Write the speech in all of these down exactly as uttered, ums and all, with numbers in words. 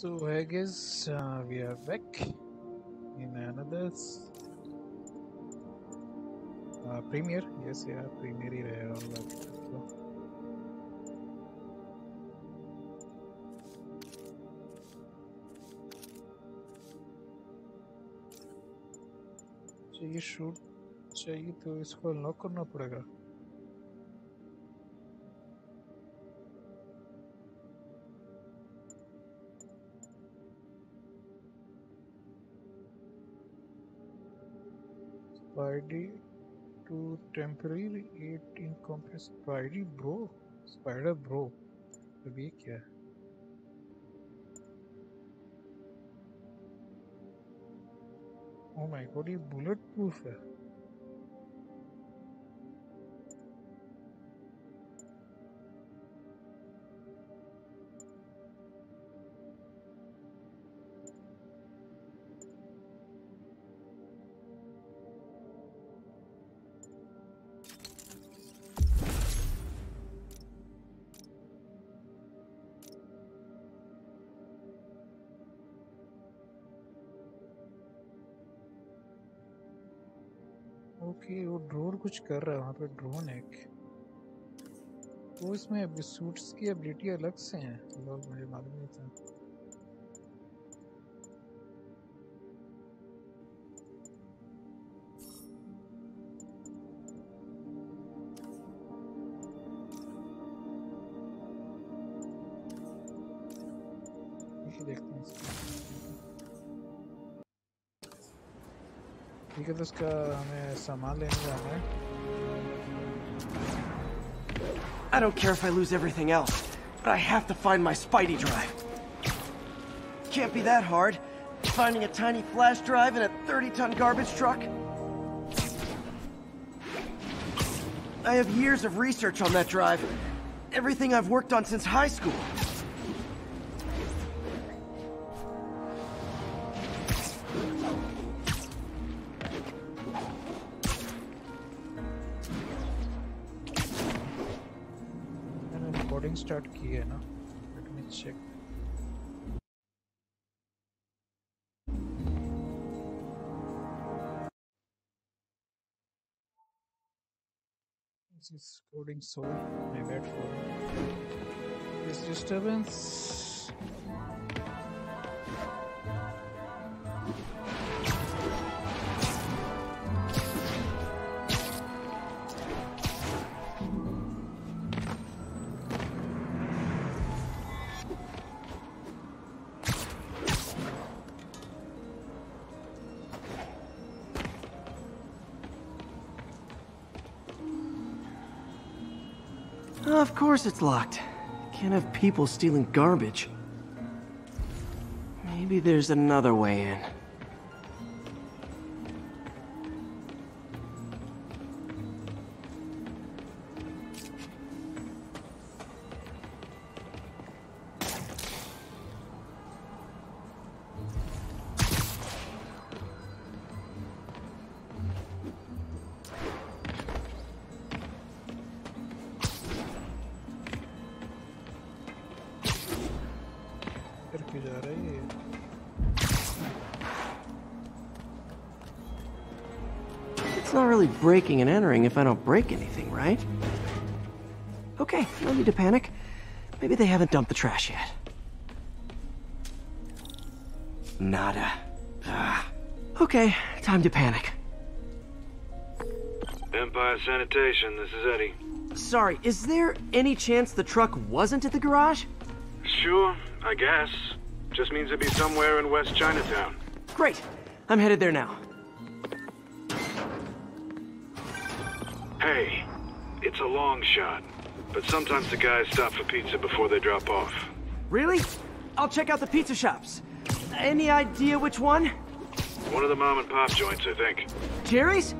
So I guess uh, we are back in another uh, premiere. Yes, yeah, premiere. All that. ये shoot चाहिए तो इसको lock करना पड़ेगा. Spidey to temporary eight incomplete. Spidey bro, spider bro, अभी क्या? Oh my god, ये bulletproof है. कि वो ड्रोन कुछ कर रहा है वहाँ पे. ड्रोन है वो. इसमें सूट्स की एबिलिटी अलग से हैं. लोग मुझे मालूम नहीं था. देखते हैं ठीक है. तो उसका हमें सामान लेने जाना है. I don't care if I lose everything else, but I have to find my Spidey drive. Can't be that hard. Finding a tiny flash drive in a thirty-ton garbage truck. I have years of research on that drive. Everything I've worked on since high school. Start किया ना. Let me check. This is coding soul. My bad for this disturbance. Of course it's locked. Can't have people stealing garbage. Maybe there's another way in. Breaking and entering if I don't break anything, right? Okay, no need to panic. Maybe they haven't dumped the trash yet. Nada. Ah. Okay, time to panic. Empire Sanitation, this is Eddie. Sorry, is there any chance the truck wasn't at the garage? Sure, I guess. Just means it'd be somewhere in West Chinatown. Great, I'm headed there now. Hey, it's a long shot, but sometimes the guys stop for pizza before they drop off. Really? I'll check out the pizza shops. Any idea which one? One of the mom and pop joints, I think. Jerry's?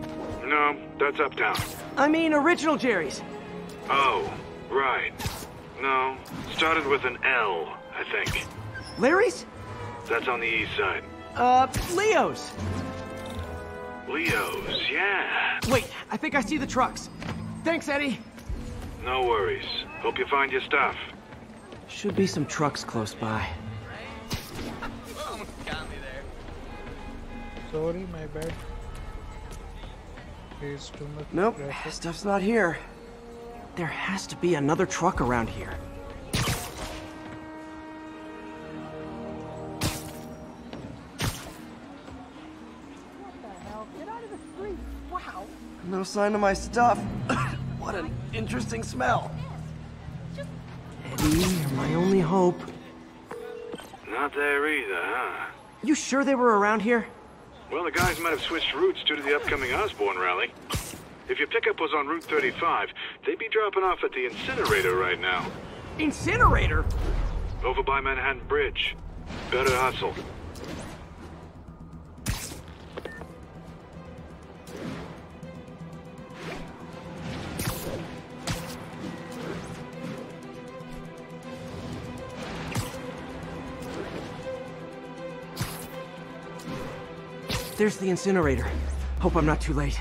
No, that's uptown. I mean original Jerry's. Oh, right. No, started with an L, I think. Larry's? That's on the east side. Uh, Leo's. Leo's, yeah. Wait, I think I see the trucks. Thanks, Eddie. No worries. Hope you find your stuff. Should be some trucks close by. Sorry, my bad. There's too much nope, traffic. Stuff's not here. There has to be another truck around here. No sign of my stuff. What an interesting smell. Eddie, you're my only hope. Not there either, huh? You sure they were around here? Well, the guys might have switched routes due to the upcoming Osborne rally. If your pickup was on Route thirty-five, they'd be dropping off at the incinerator right now. Incinerator? Over by Manhattan Bridge. Better hustle. There's the incinerator. Hope I'm not too late.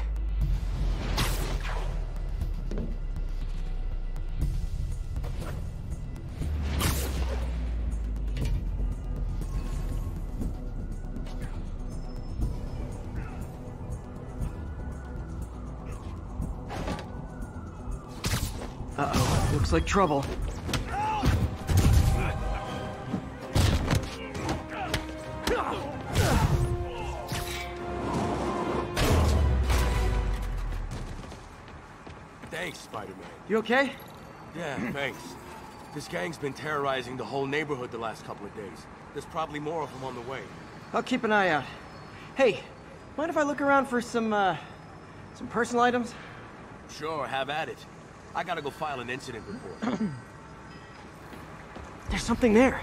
Uh-oh, looks like trouble. You okay? Yeah, thanks. This gang's been terrorizing the whole neighborhood the last couple of days. There's probably more of them on the way. I'll keep an eye out. Hey, mind if I look around for some, uh, some personal items? Sure, have at it. I gotta go file an incident report. There's something there.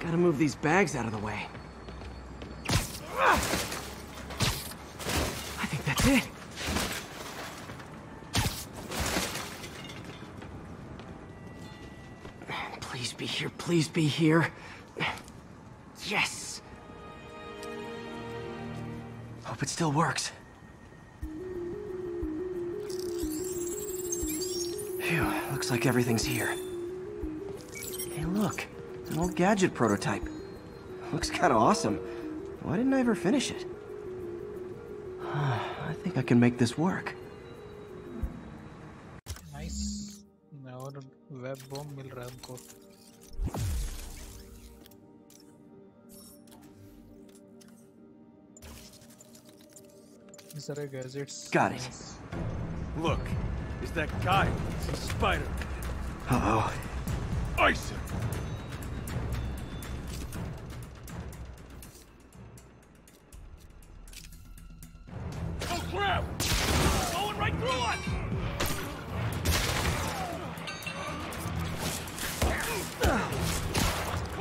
Gotta move these bags out of the way. I think that's it. Please be here, please be here. Yes! Hope it still works. Phew, looks like everything's here. Hey look, an old gadget prototype. Looks kinda awesome. Why didn't I ever finish it? I think I can make this work. Nice. Now web bomb will run code. Got it. Look, is that guy? It's a spider. Uh-oh. Ice him! Oh crap! He's going right through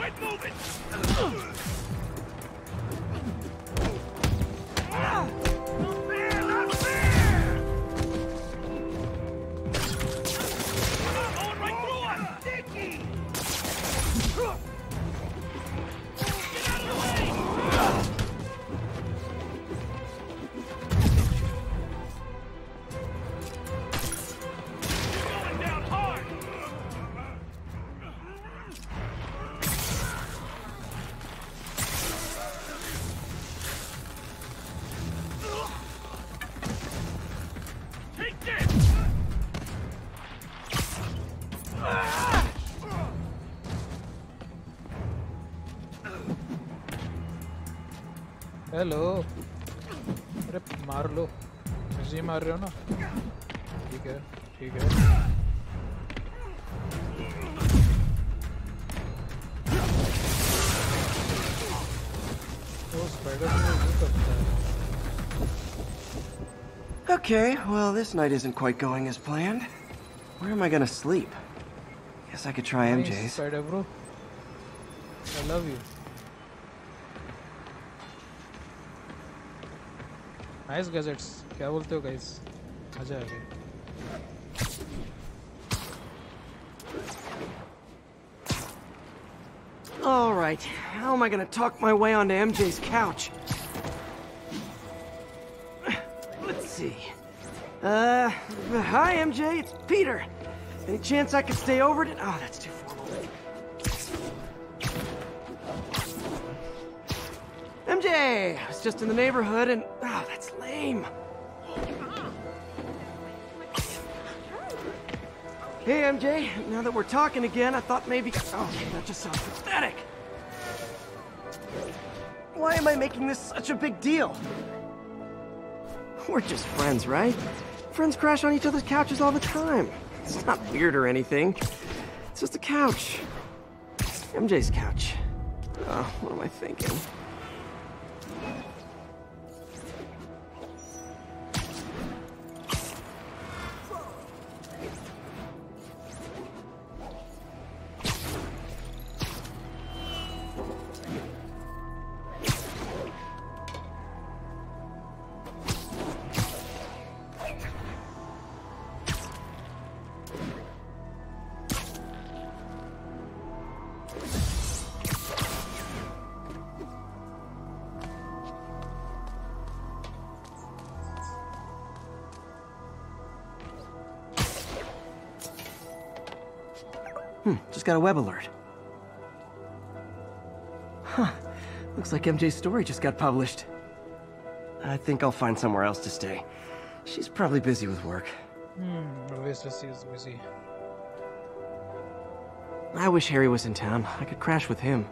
us! Quit moving! Hello. अरे मार लो, मुझे मार रहे हो ना? ठीक है, ठीक है. Okay, well this night isn't quite going as planned. Where am I gonna sleep? Guess I could try M J's. Nice, Spider bro. I love you. Nice gadgets. क्या बोलते हो guys? मजा आ गया. All right, how am I gonna talk my way onto M J's couch? Let's see. Uh, hi M J, it's Peter. Any chance I could stay over to? Oh, that's too formal. M J, I was just in the neighborhood and... Oh, that's lame. Hey, M J, now that we're talking again, I thought maybe... Oh, that just sounds pathetic. Why am I making this such a big deal? We're just friends, right? Friends crash on each other's couches all the time. It's not weird or anything. It's just a couch. M J's couch. Oh, what am I thinking? Just got a web alert. Huh. Looks like M J's story just got published. I think I'll find somewhere else to stay. She's probably busy with work. Hmm, always busy is busy. I wish Harry was in town. I could crash with him.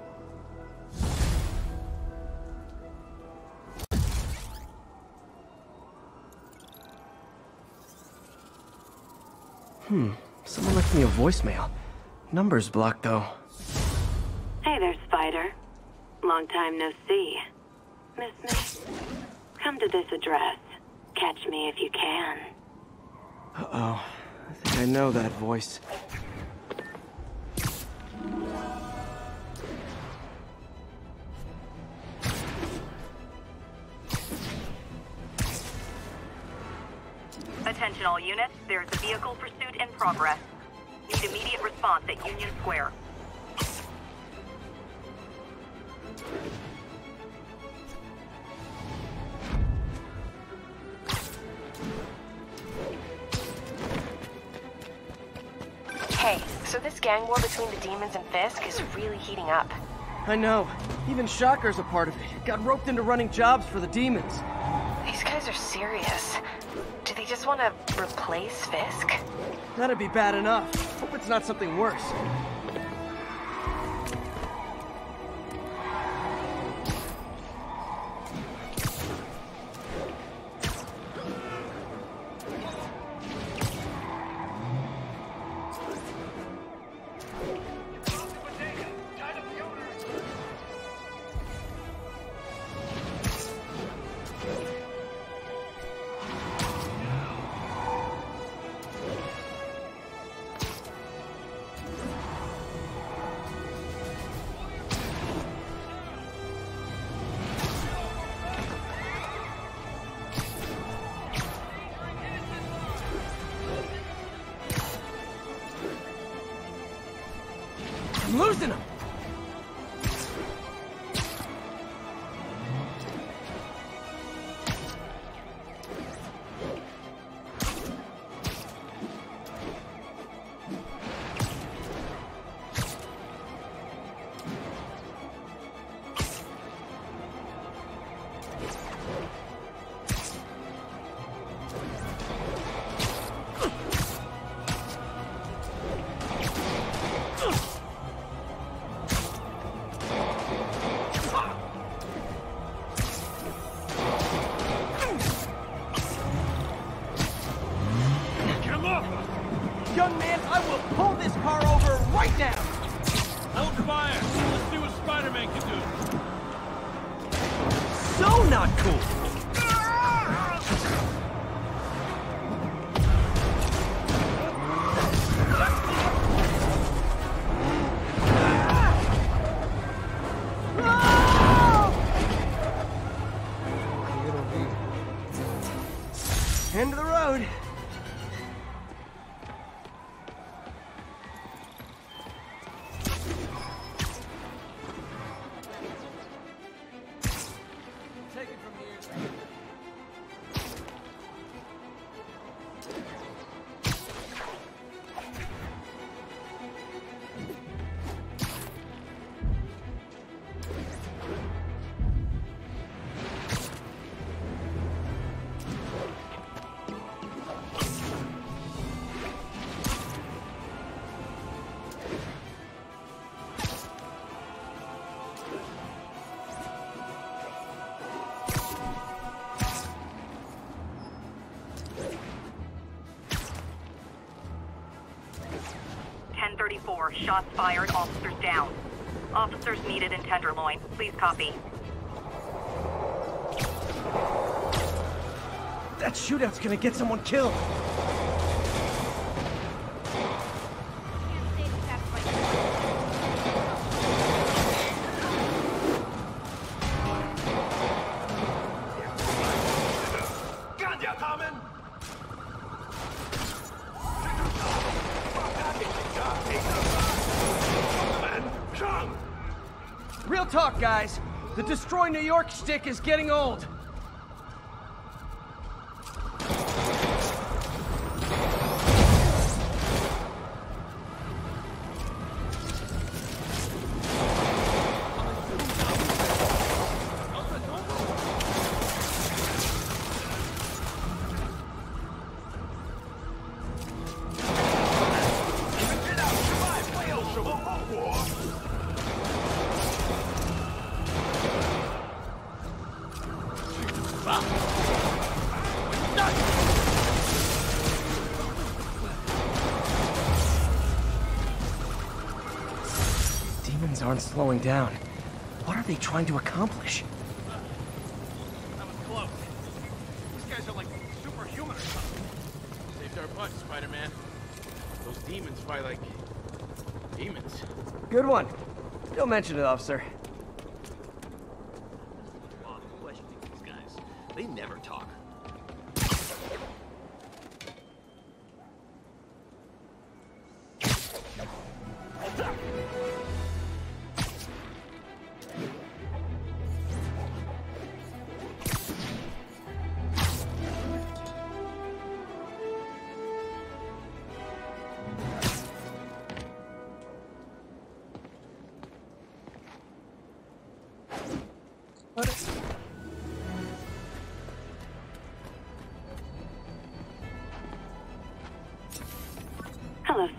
Hmm. Someone left me a voicemail. Number's blocked, though. Hey there, Spider. Long time no see. Miss me? Come to this address. Catch me if you can. Uh-oh. I think I know that voice. Attention all units. There is a vehicle pursuit in progress. Need immediate response at Union Square. Hey, so this gang war between the demons and Fisk is really heating up. I know. Even Shocker's a part of it. Got roped into running jobs for the demons. These guys are serious. Do they just want to replace Fisk? That'd be bad enough. Hope it's not something worse. Losing them. End of the road. Take it from here. four. Shots fired. Officers down. Officers needed in Tenderloin. Please copy. That shootout's gonna get someone killed. Guys, the Destroy New York shtick is getting old. Aren't slowing down. What are they trying to accomplish? Uh, that was close. These guys are like superhuman or something. Saved our butts, Spider-Man. Those demons fight like demons. Good one. Don't mention it, officer. Off questioning these guys. They never talk.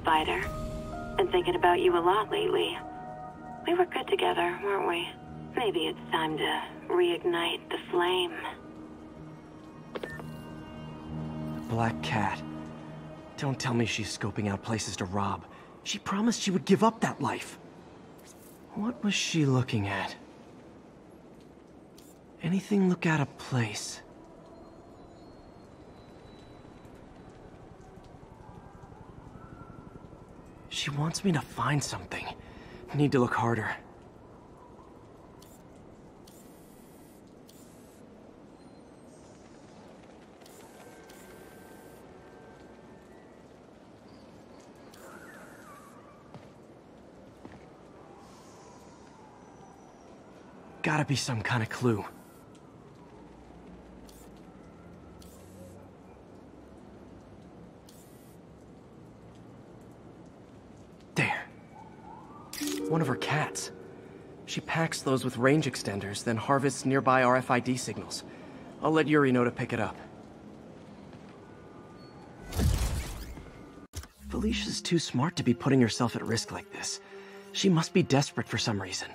Spider. Been thinking about you a lot lately. We were good together, weren't we? Maybe it's time to reignite the flame. Black Cat. Don't tell me she's scoping out places to rob. She promised she would give up that life. What was she looking at? Anything look out of place? She wants me to find something. Need to look harder. Gotta be some kind of clue. One of her cats. She packs those with range extenders, then harvests nearby R F I D signals. I'll let Yuri know to pick it up. Felicia's too smart to be putting herself at risk like this. She must be desperate for some reason.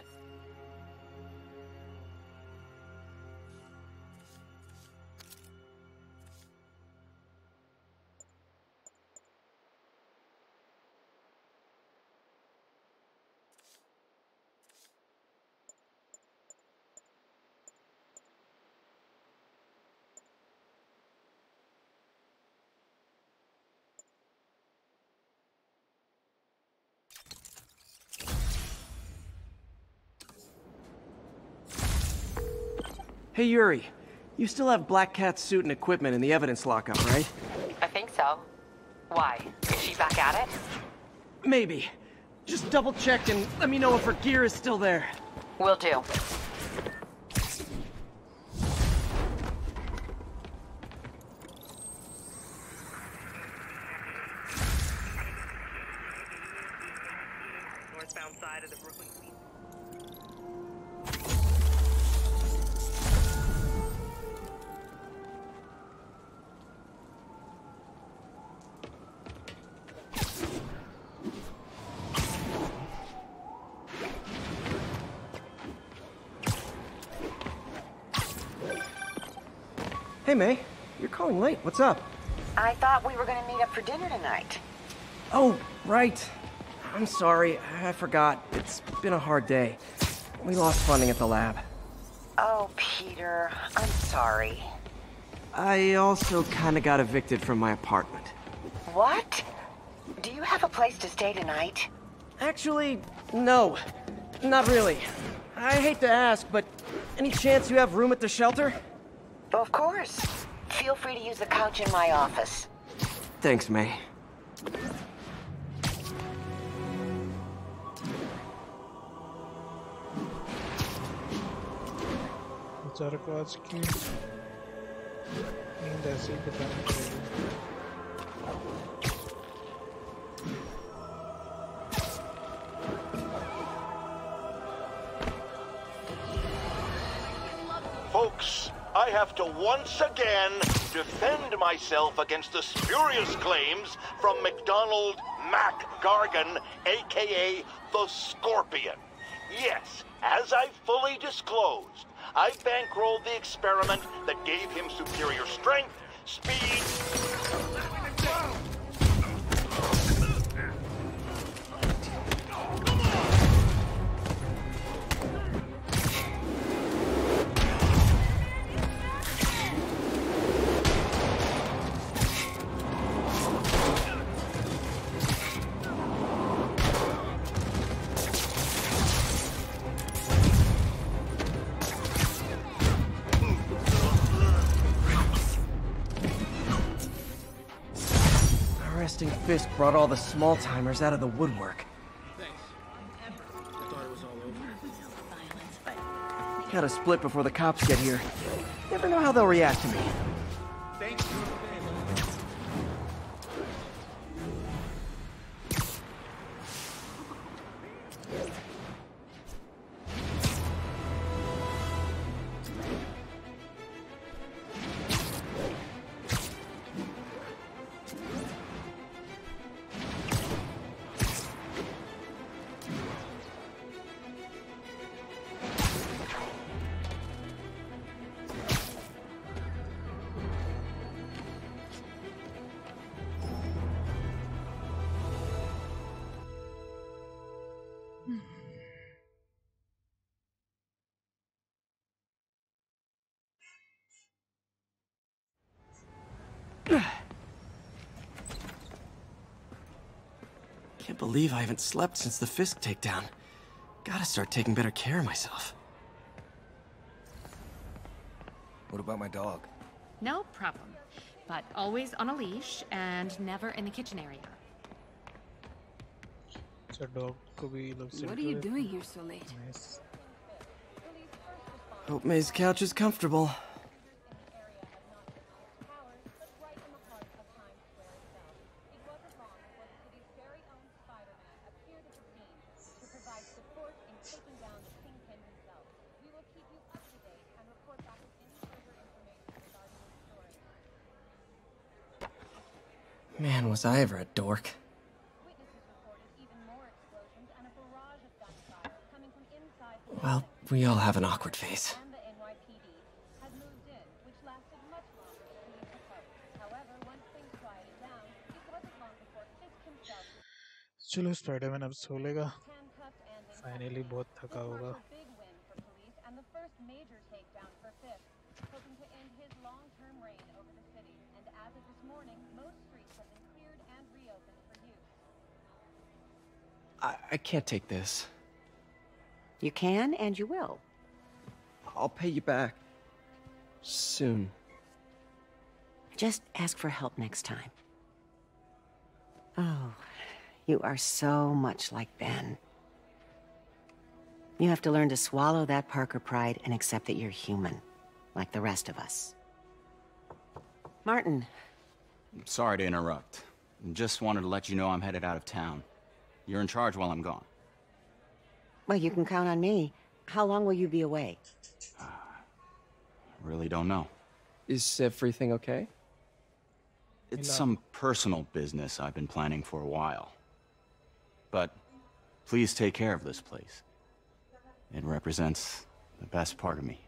Hey, Yuri. You still have Black Cat's suit and equipment in the evidence lockup, right? I think so. Why? Is she back at it? Maybe. Just double-check and let me know if her gear is still there. Will do. Hey, May. You're calling late. What's up? I thought we were gonna meet up for dinner tonight. Oh, right. I'm sorry. I forgot. It's been a hard day. We lost funding at the lab. Oh, Peter. I'm sorry. I also kind of got evicted from my apartment. What? Do you have a place to stay tonight? Actually, no. Not really. I hate to ask, but any chance you have room at the shelter? Of course. Feel free to use the couch in my office. Thanks, May. Zarkov's key. And that's it. Folks, I have to once again defend myself against the spurious claims from McDonald MacGargan, aka the Scorpion. Yes, as I fully disclosed, I bankrolled the experiment that gave him superior strength, speed... Fisk brought all the small-timers out of the woodwork. Thanks. I thought it was all over. Gotta split before the cops get here. Never know how they'll react to me. Thanks. Can't believe I haven't slept since the Fisk takedown. Gotta start taking better care of myself. What about my dog? No problem, but always on a leash and never in the kitchen area. What are you doing here so late? Nice. Hope May's couch is comfortable. Man, was I ever a dork. Well, we all have an awkward phase. चलो Spiderman अब सोलेगा. Finally, बहुत थका होगा. I, I can't take this. You can, and you will. I'll pay you back. Soon. Just ask for help next time. Oh, you are so much like Ben. You have to learn to swallow that Parker pride and accept that you're human, like the rest of us. Martin. I'm sorry to interrupt. Just wanted to let you know I'm headed out of town. You're in charge while I'm gone. Well, you can count on me. How long will you be away? Uh, really don't know. Is everything okay? It's some personal business I've been planning for a while. But please take care of this place. It represents the best part of me.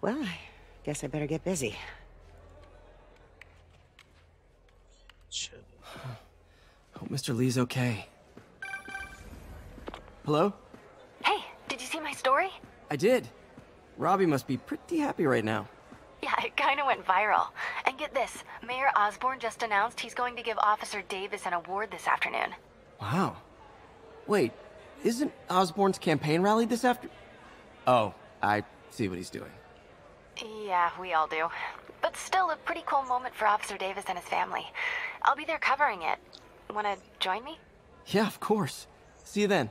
Well, I guess I better get busy. Shit. Hope Mister Lee's okay. Hello? Hey, did you see my story? I did. Robbie must be pretty happy right now. Yeah, it kind of went viral. And get this, Mayor Osborne just announced he's going to give Officer Davis an award this afternoon. Wow. Wait, isn't Osborne's campaign rally this after... Oh, I see what he's doing. Yeah, we all do. But still a pretty cool moment for Officer Davis and his family. I'll be there covering it. Wanna join me? Yeah, of course. See you then.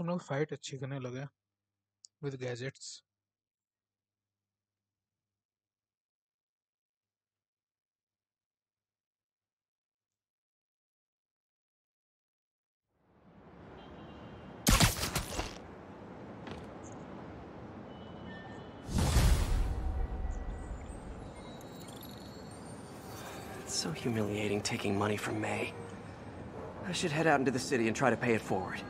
हम लोग fight अच्छी करने लगे with gadgets It's so humiliating taking money from May. I should head out into the city and try to pay it forward.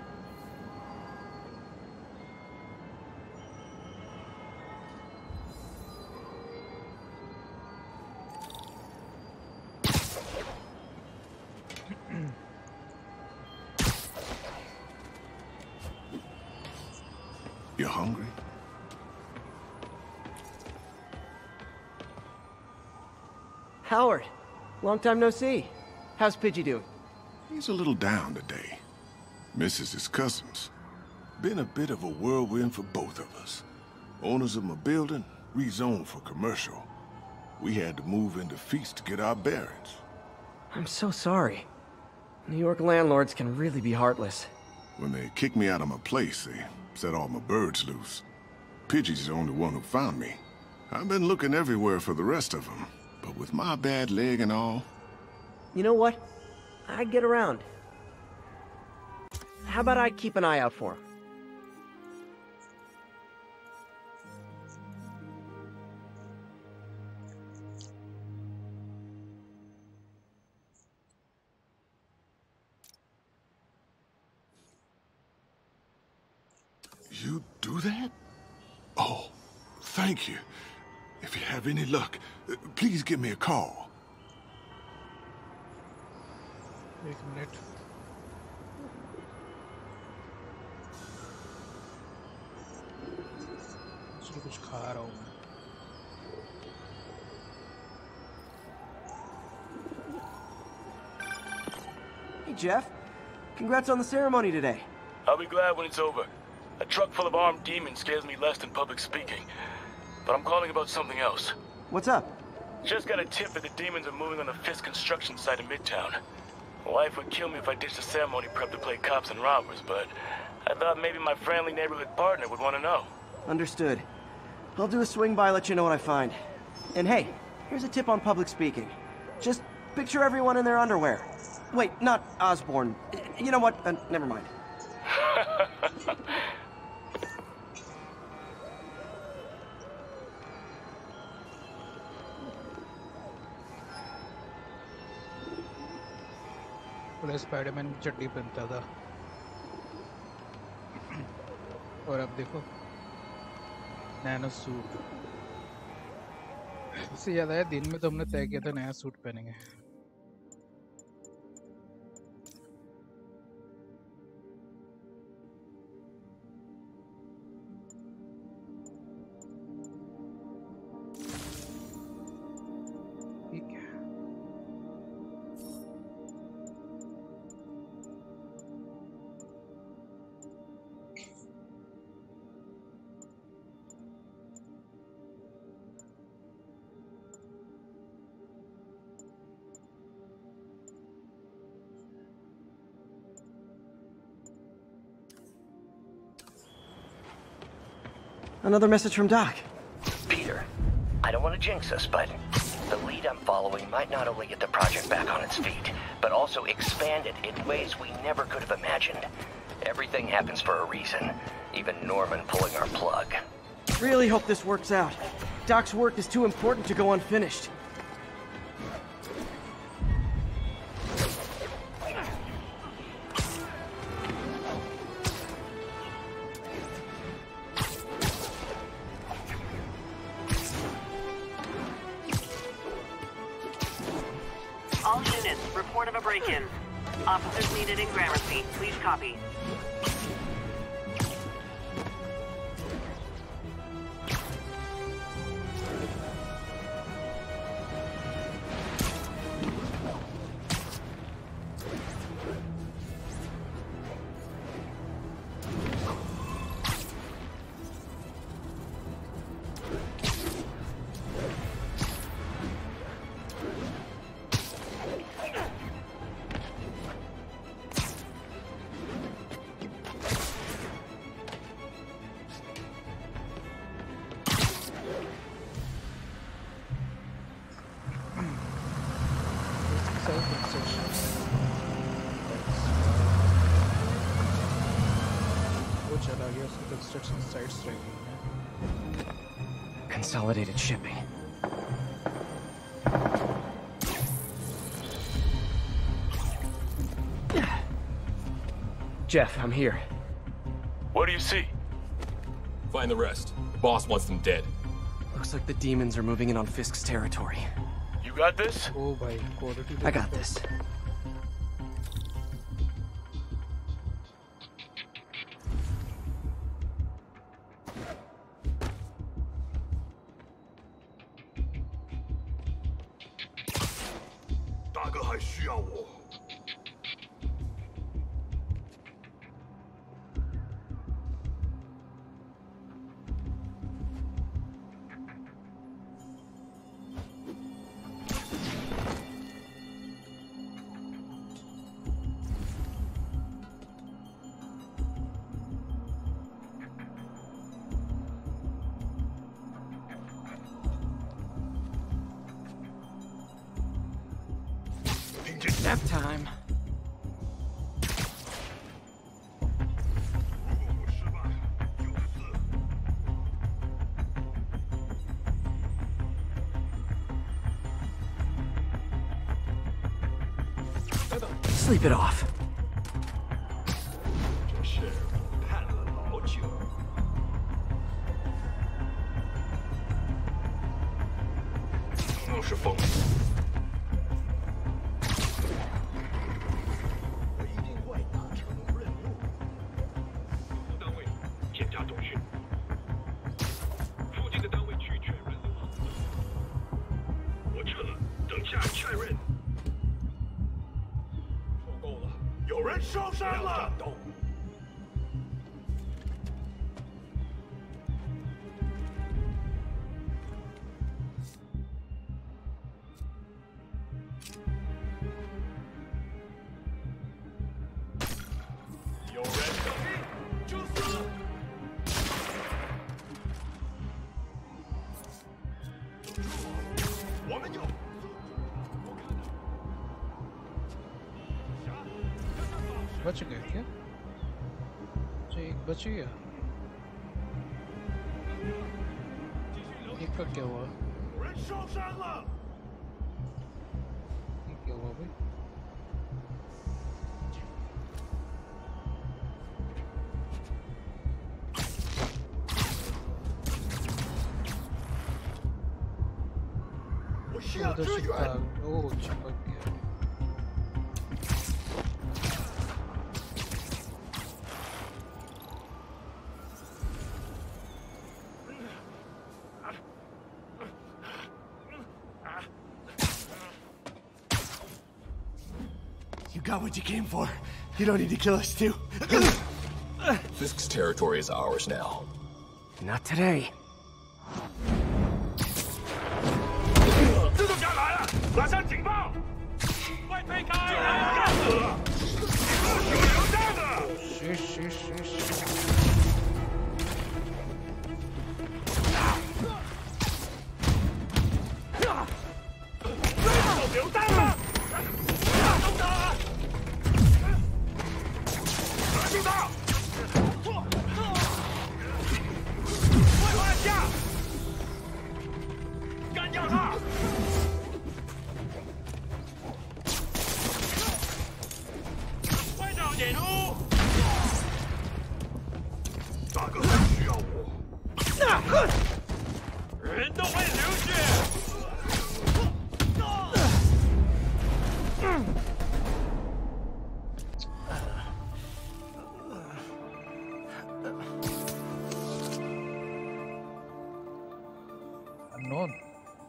Long time no see. How's Pidgey doing? He's a little down today. Misses his cousins. Been a bit of a whirlwind for both of us. Owners of my building rezoned for commercial. We had to move into Feast to get our bearings. I'm so sorry. New York landlords can really be heartless. When they kicked me out of my place, they set all my birds loose. Pidgey's the only one who found me. I've been looking everywhere for the rest of them. But with my bad leg and all... You know what? I get around. How about I keep an eye out for him? You do that? Oh, thank you. If you have any luck, please give me a call. Wait a minute. Hey, Jeff. Congrats on the ceremony today. I'll be glad when it's over. A truck full of armed demons scares me less than public speaking. But I'm calling about something else. What's up? Just got a tip that the demons are moving on the Fisk construction site in Midtown. My wife would kill me if I ditched the ceremony prep to play cops and robbers, but I thought maybe my friendly neighborhood partner would want to know. Understood. I'll do a swing by, let you know what I find. And hey, here's a tip on public speaking. Just picture everyone in their underwear. Wait, not Osborne. You know what? Uh, never mind. Spiderman चड्डी पहनता था और अब देखो nano suit इससे याद आया दिन में तो हमने तय किया था नया सूट पहनेंगे Another message from Doc. Peter, I don't want to jinx us, but the lead I'm following might not only get the project back on its feet, but also expand it in ways we never could have imagined. Everything happens for a reason, even Norman pulling our plug. Really hope this works out. Doc's work is too important to go unfinished. All units, report of a break-in. Officers needed in Gramercy. Please copy. Consolidated Shipping. Jeff, I'm here. What do you see? Find the rest. The boss wants them dead. Looks like the demons are moving in on Fisk's territory. You got this? Oh, by quality. I got this. Nap time. Sleep it off. बच गए क्या? जो एक बच गया। एक का क्या हुआ? ये क्या हुआ भाई? उधर चिपका, ओह चिपक गया। Got what you came for. You don't need to kill us too. Fisk's territory is ours now. Not today.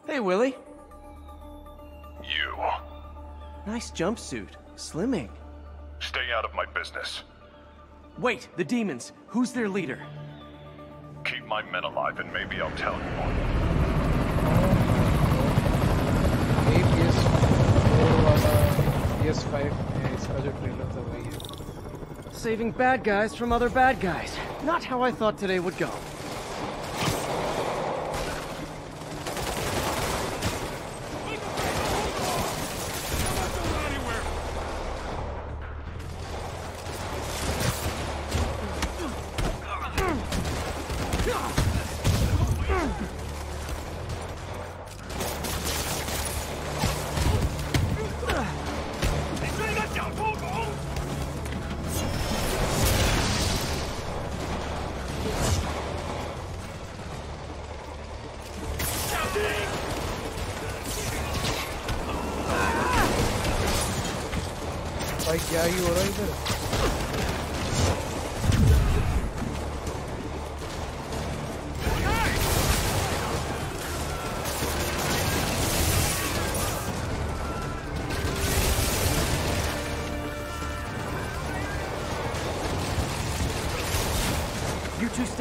Hey, Willie. You. Nice jumpsuit. Slimming. Stay out of my business. Wait, the demons. Who's their leader? Keep my men alive and maybe I'll tell you more. Saving bad guys from other bad guys. Not how I thought today would go.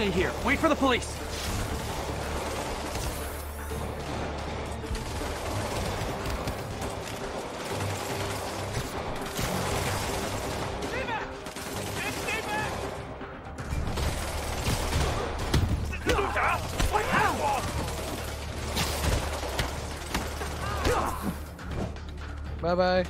Stay here. Wait for the police. Bye-bye.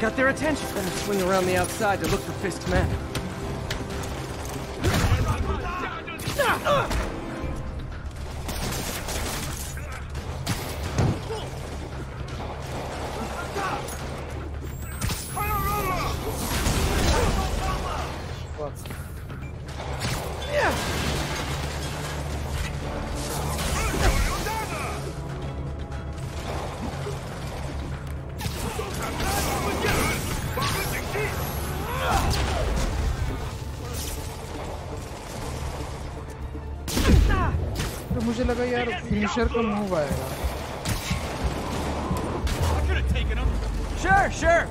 Got their attention. I'm gonna swing around the outside to look for Fisk's men. Sure, sure.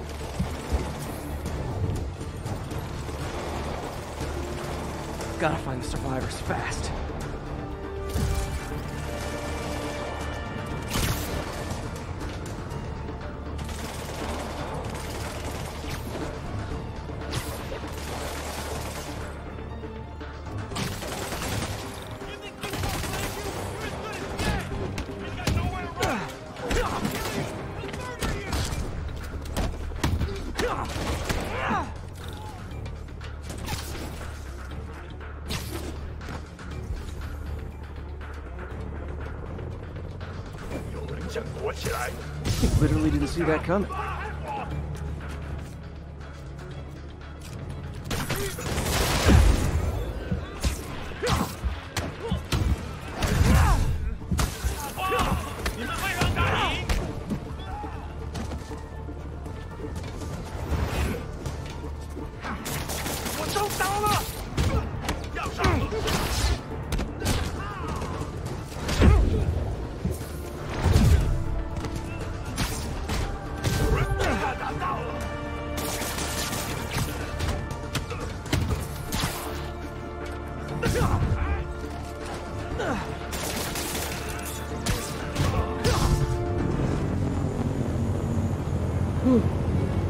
Gotta find the survivors fast. Literally didn't see that coming.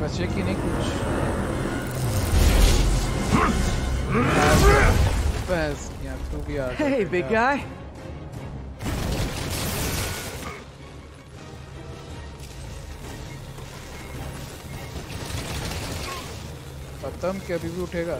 Passiert hier nichts. Hey, big guy. पतम के अभी भी उठेगा.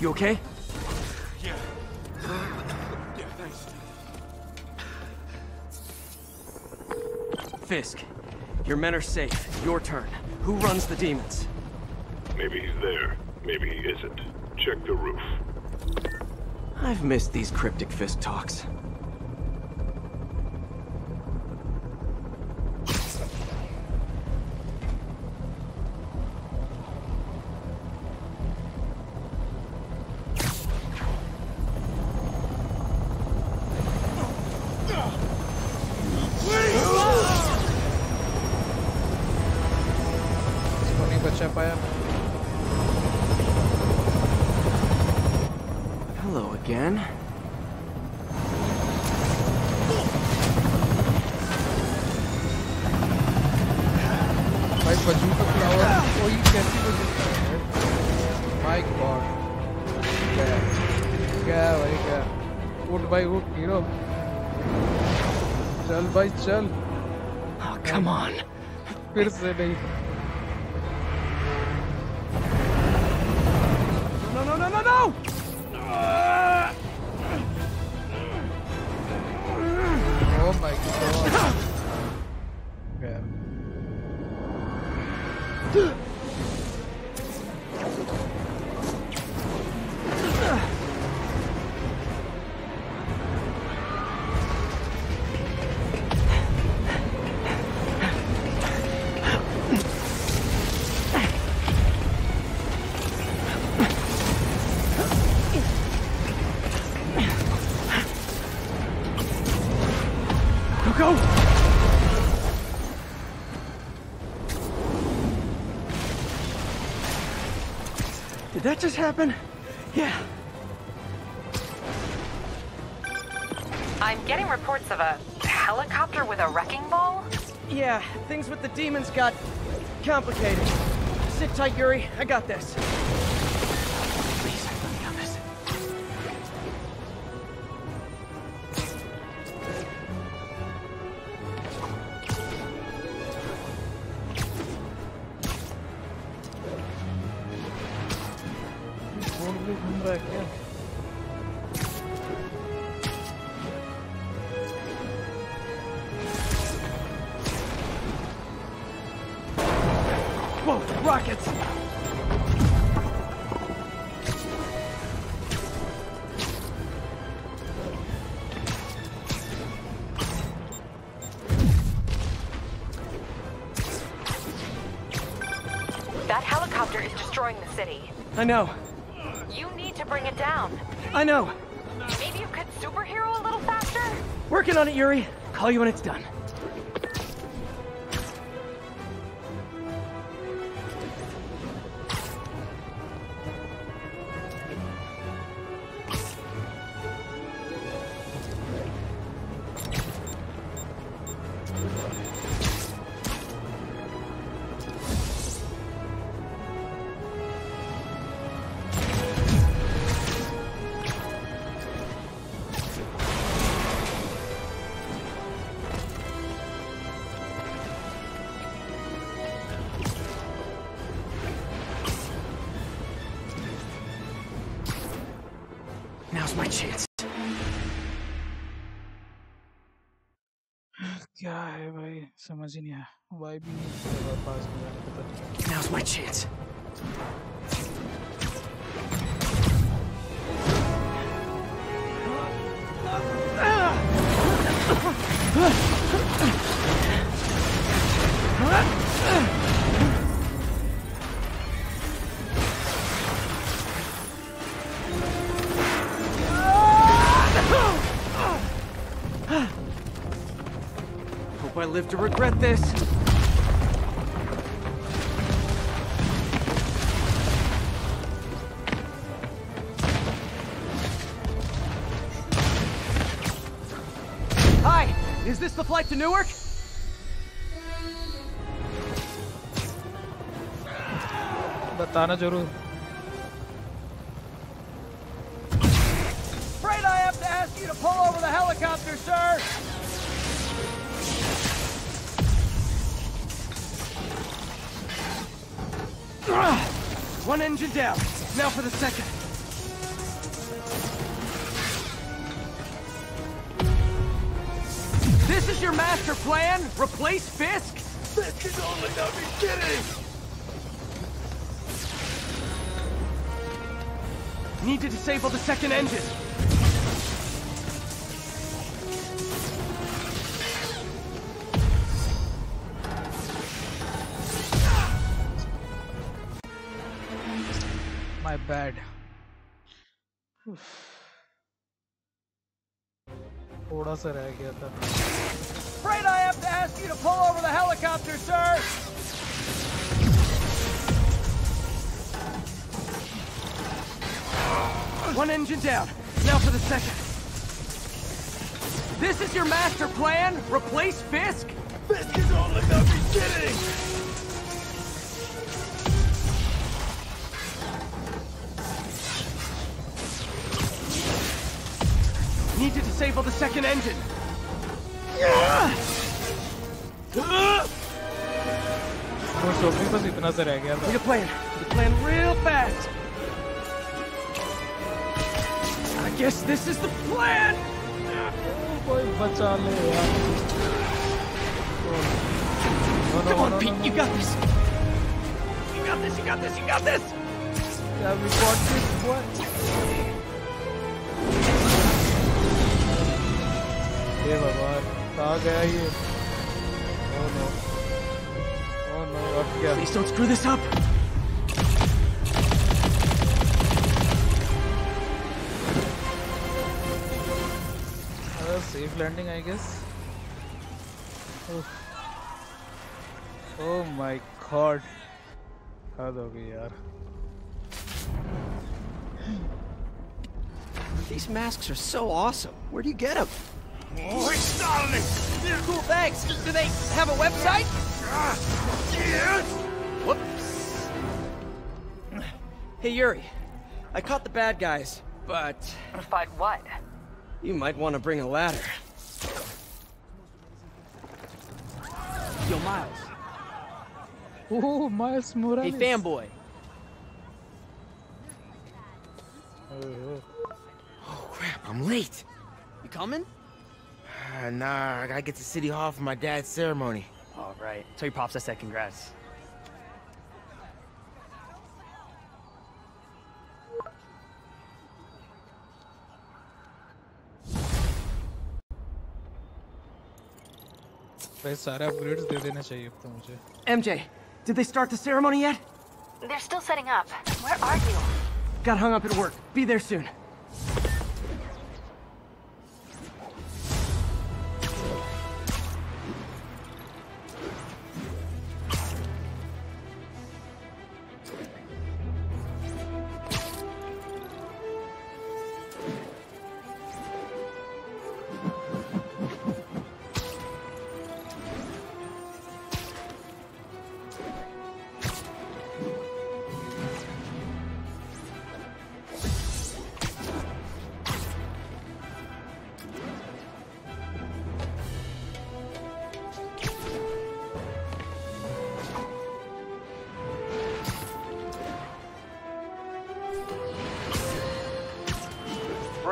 You okay? Yeah. Yeah, thanks. Fisk, your men are safe. Your turn. Who runs the demons? Maybe he's there. Maybe he isn't. Check the roof. I've missed these cryptic Fisk talks. Oh, come on. फिर से नहीं. No, no, no, no, no. Oh my god. Yeah. Did that just happen? Yeah. I'm getting reports of a helicopter with a wrecking ball? Yeah, things with the demons got complicated. Sit tight, Yuri. I got this. Please, let me have this. I know. You need to bring it down. I know. Maybe you could superhero a little faster? Working on it, Yuri. Call you when it's done. Now's my chance. क्या है भाई समझ ही नहीं आया Y भी पास में जाने का पता Now's my chance. Hope I live to regret this. Hi, is this the flight to Newark? बताना जरूर. Afraid I have to ask you to pull over the helicopter, sir. One engine down. Now for the second. This is your master plan? Replace Fisk? This is all the beginning. Need to disable the second engine. My bad. थोड़ा सा रह गया था. Afraid I have to ask you to pull over the helicopter, sir. One engine down. Now for the second. This is your master plan? Replace Fisk? Fisk is only the beginning! Need to disable the second engine. Need a plan. Need a plan real fast. Guess this is the plan. Come on, Pete, you got this. You got this. You got this. You got this. Yeah, we got this. What? Hey, Baba, कहाँ गया ये? Oh no. Oh no. अब क्या? Please don't screw this up. Safe landing, I guess. Oh, oh my God! Hard ho gayi yaar. These masks are so awesome. Where do you get them? We're starting. Cool, thanks. Do they have a website? Yes. Whoops. Hey Yuri, I caught the bad guys, but. But what? You might want to bring a ladder. Yo, Miles. Oh, Miles Morales. Hey, fanboy. Oh, crap, I'm late. You coming? Uh, nah, I gotta get to City Hall for my dad's ceremony. All right. Tell your pops I said congrats. M J, did they start the ceremony yet? They're still setting up. Where are you? Got hung up at work. Be there soon.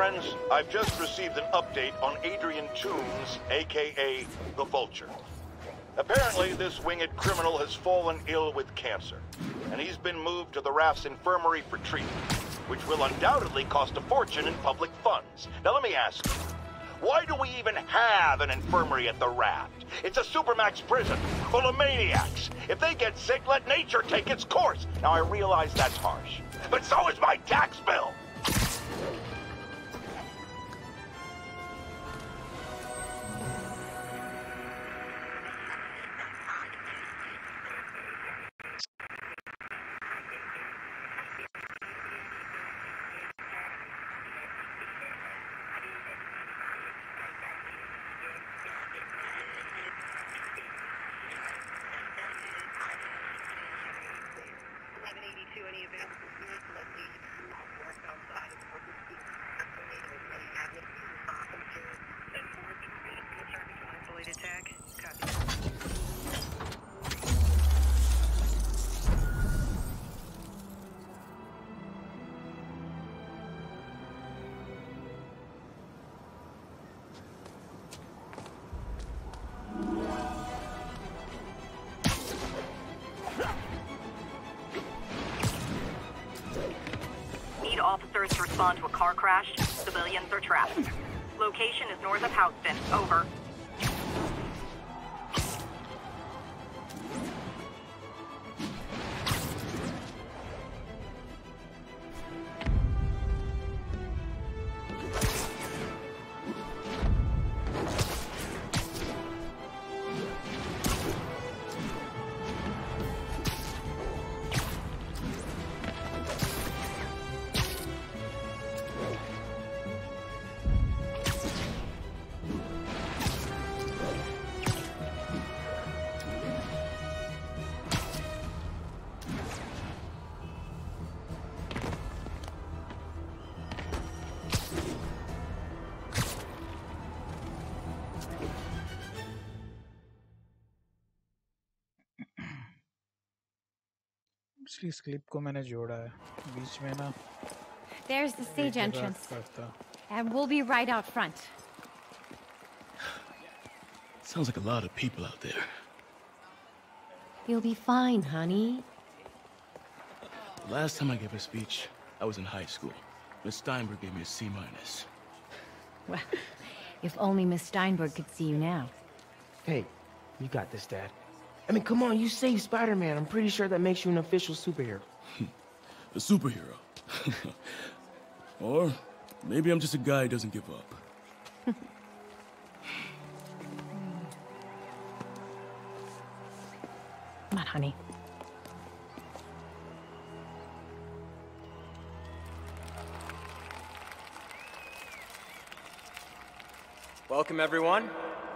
Friends, I've just received an update on Adrian Toomes, a k a the Vulture. Apparently, this winged criminal has fallen ill with cancer, and he's been moved to the Raft's infirmary for treatment, which will undoubtedly cost a fortune in public funds. Now, let me ask you, why do we even have an infirmary at the Raft? It's a supermax prison full of maniacs. If they get sick, let nature take its course. Now, I realize that's harsh, but so is my tax bill. Officers to respond to a car crash. Civilians are trapped. Location is north of Houston. Over. इस clip को मैंने जोड़ा है बीच में ना. There's the stage entrance and we'll be right out front. Sounds like a lot of people out there. You'll be fine, honey. The last time I gave a speech, I was in high school. Miss Steinberg gave me a C minus. Well, if only Miss Steinberg could see you now. Hey, you got this, Dad. I mean, come on, you saved Spider-Man. I'm pretty sure that makes you an official superhero. A superhero? Or maybe I'm just a guy who doesn't give up. Come on, honey. Welcome, everyone.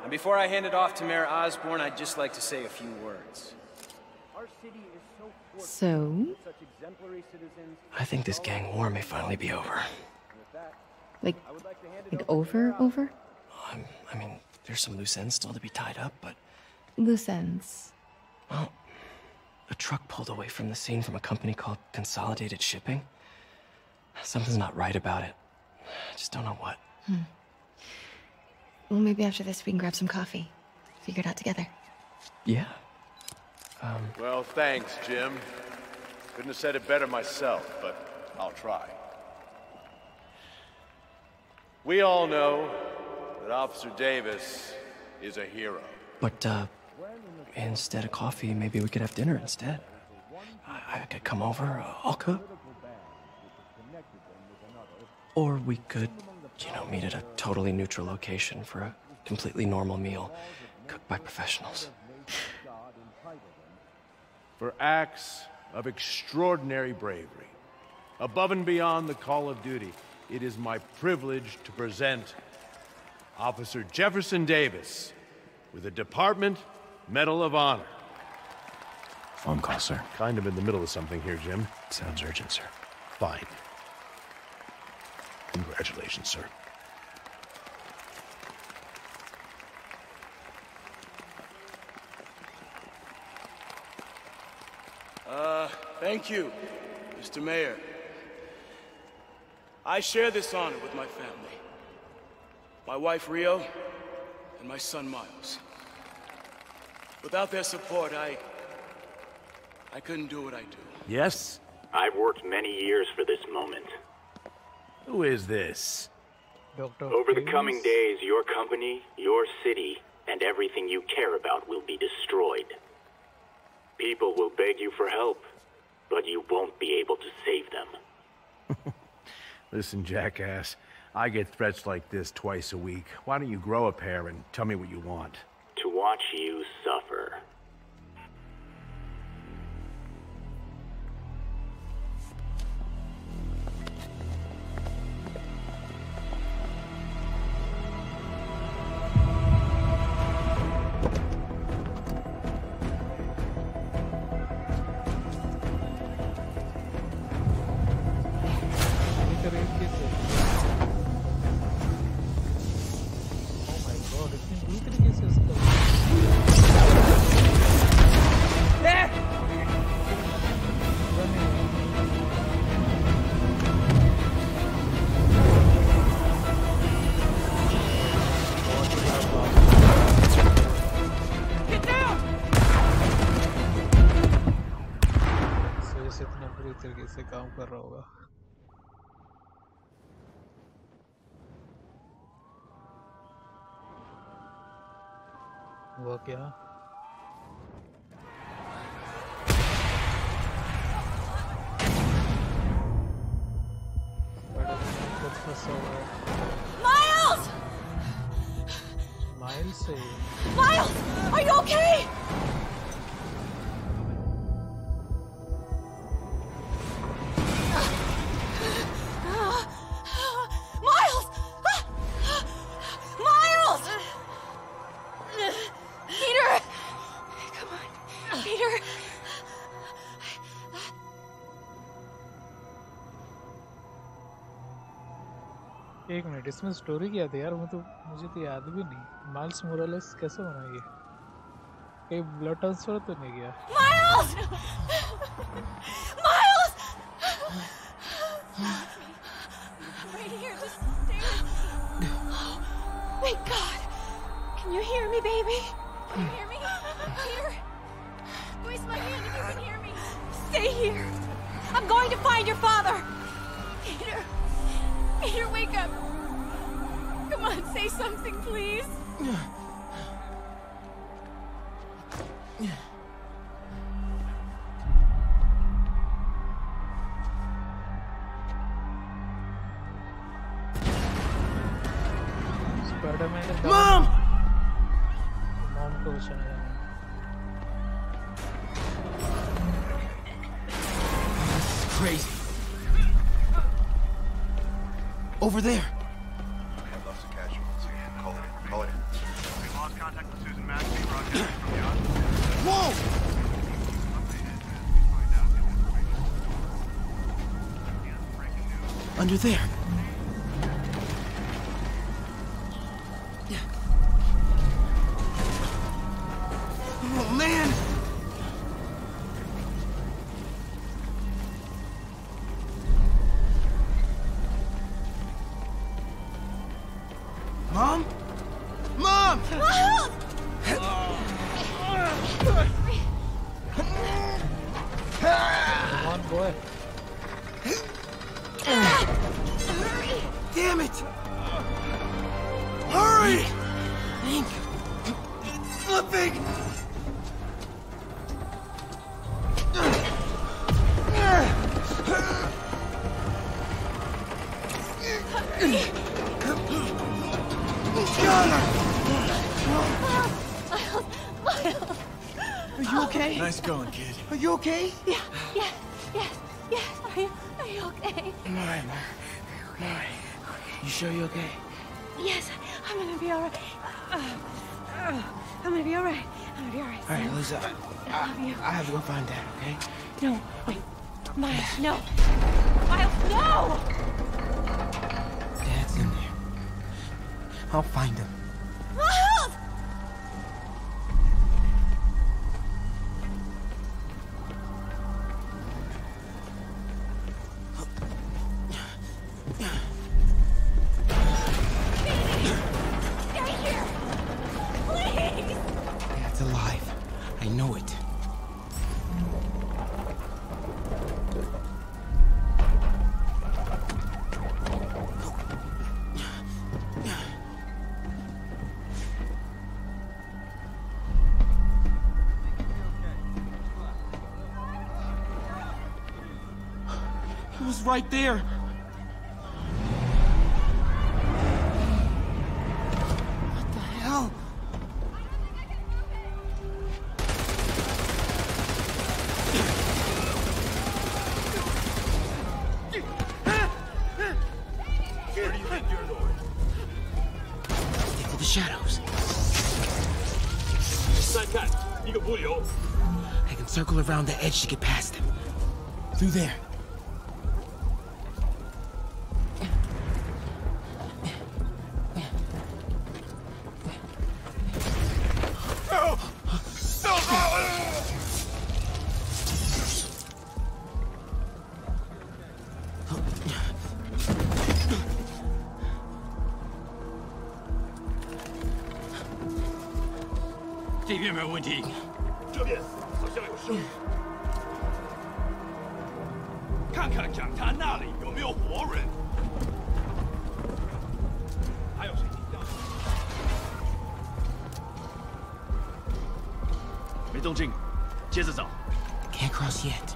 And before I hand it off to Mayor Osborne, I'd just like to say a few words. Our city is so fortunate. So? Such exemplary citizens. I think this gang war may finally be over. Like, like over, over? Um, I mean, there's some loose ends still to be tied up, but... Loose ends? Well, a truck pulled away from the scene from a company called Consolidated Shipping. Something's not right about it. I just don't know what. Hmm. Well, maybe after this we can grab some coffee. Figure it out together. Yeah. Um... Well, thanks, Jim. Couldn't have said it better myself, but I'll try. We all know that Officer Davis is a hero. But, uh, instead of coffee, maybe we could have dinner instead. I, I could come over, uh, I'll cook. Or we could... You know, meet at a totally neutral location for a completely normal meal, cooked by professionals. For acts of extraordinary bravery, above and beyond the call of duty, it is my privilege to present Officer Jefferson Davis with a Department Medal of Honor. Phone call, sir. Kind of in the middle of something here, Jim. Sounds urgent, sir. Fine. Congratulations, sir. Uh, thank you, Mister Mayor. I share this honor with my family. My wife, Rio, and my son, Miles. Without their support, I... I couldn't do what I do. Yes? I've worked many years for this moment. Who is this? Doctor Over Toomes? The coming days, your company, your city, and everything you care about will be destroyed. People will beg you for help, but you won't be able to save them. Listen, jackass, I get threats like this twice a week. Why don't you grow a pair and tell me what you want? To watch you suffer. Yeah. Miles! Miles, Miles, are you okay? एक minute इसमें story क्या थी यार मैं तो मुझे तो याद भी नहीं माइल्स मोरालेस कैसे बना ये कोई ब्लड ट्रांसफर तो नहीं किया miles miles right here just stay with me oh, thank God can you hear me baby can you hear me Peter squeeze my hand if you can hear me stay here I'm going to find your father Peter Peter, wake up! Come on, say something, please! Mom! Mom goes on. This is crazy. Over there. I'd love to catch you. Call it in. Call it in. We've lost contact with Susan Maxey, broadcasting from the office. Whoa! Under there. Oh, man! Okay? Yeah, yeah, yes, yes. Are you, are you okay? I'm alright, Mom. I'm alright. Okay. You sure you're okay? Yes, I'm gonna be alright. Uh, uh, I'm gonna be alright. I'm gonna be alright. Alright, Lisa. I, I, I love you. I have to go find Dad, okay? No, wait. Miles, no. Miles, no! Dad's in there. I'll find him. Yeah. I know it. It was right there. Circle around the edge to get past them. Through there. Can't cross yet.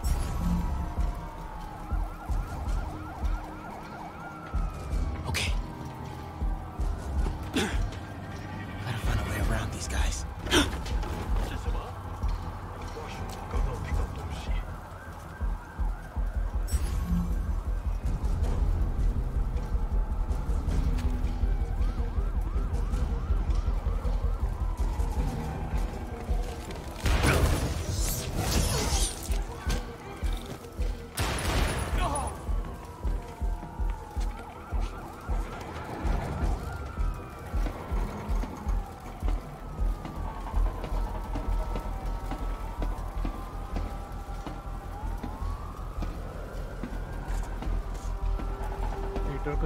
Okay. Gotta find a way around these guys.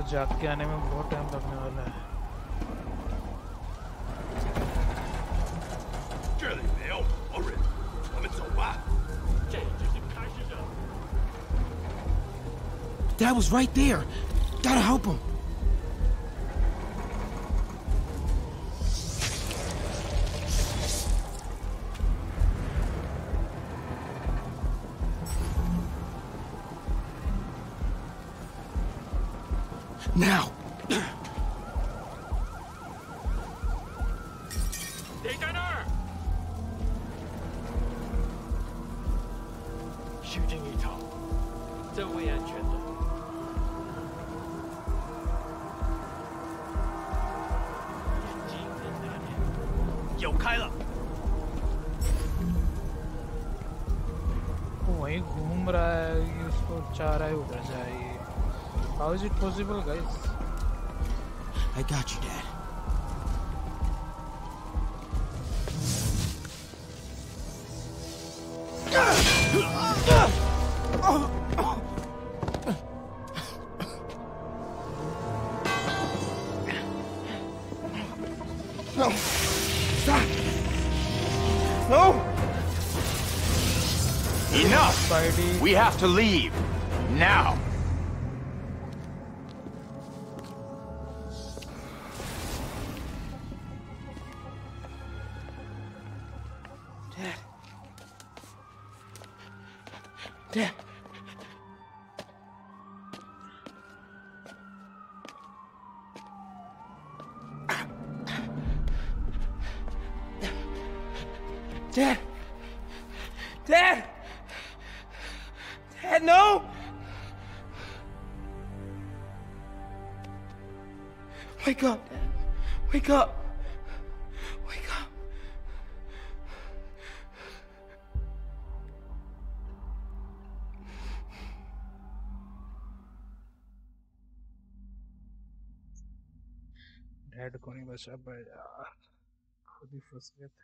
जाग के आने में बहुत time लगने वाला है। That was right there. Gotta help him. Now! How is it possible, guys? I got you, Dad. No! No! Enough! Spidey. We have to leave. Now! अब यार खुद ही फंस गए थे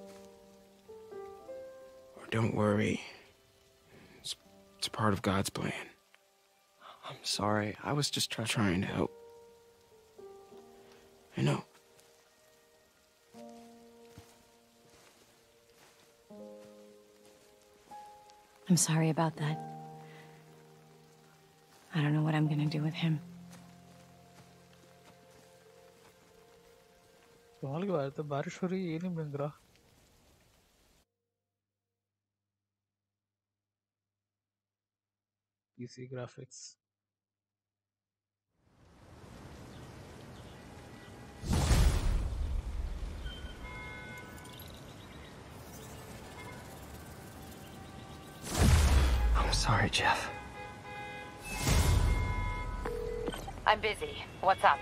Or don't worry. It's, it's part of God's plan. I'm sorry. I was just try trying to help. I know. I'm sorry about that. I don't know what I'm gonna do with him. P C graphics. I'm sorry, Jeff. I'm busy. What's up?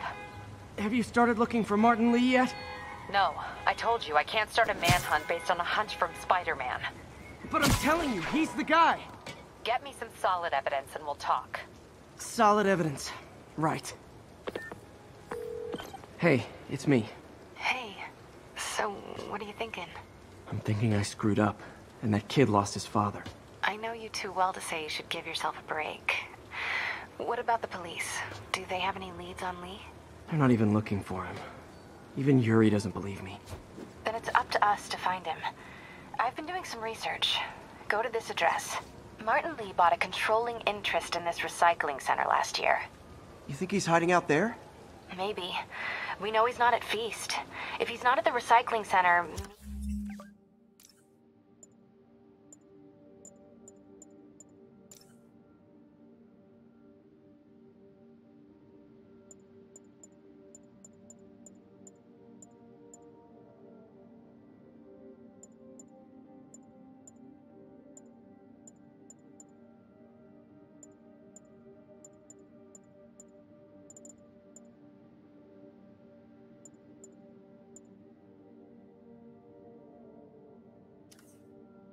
Have you started looking for Martin Lee yet? No. I told you, I can't start a manhunt based on a hunch from Spider-Man. But I'm telling you, he's the guy! Get me some solid evidence and we'll talk. Solid evidence. Right. Hey, it's me. Hey. So, what are you thinking? I'm thinking I screwed up, and that kid lost his father. I know you too well to say you should give yourself a break. What about the police? Do they have any leads on Lee? They're not even looking for him. Even Yuri doesn't believe me. Then it's up to us to find him. I've been doing some research. Go to this address. Martin Lee bought a controlling interest in this recycling center last year. You think he's hiding out there? Maybe. We know he's not at Feast. If he's not at the recycling center...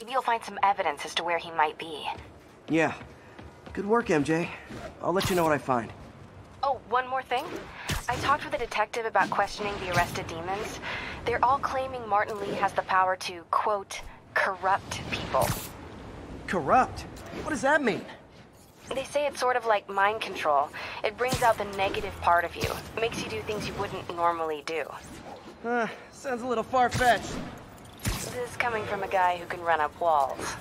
You'll find some evidence as to where he might be. Yeah. Good work, M J. I'll let you know what I find. Oh, one more thing. I talked with a detective about questioning the arrested demons. They're all claiming Martin Lee has the power to, quote, corrupt people. Corrupt? What does that mean? They say it's sort of like mind control. It brings out the negative part of you. It makes you do things you wouldn't normally do. Huh. Sounds a little far-fetched. This is coming from a guy who can run up walls.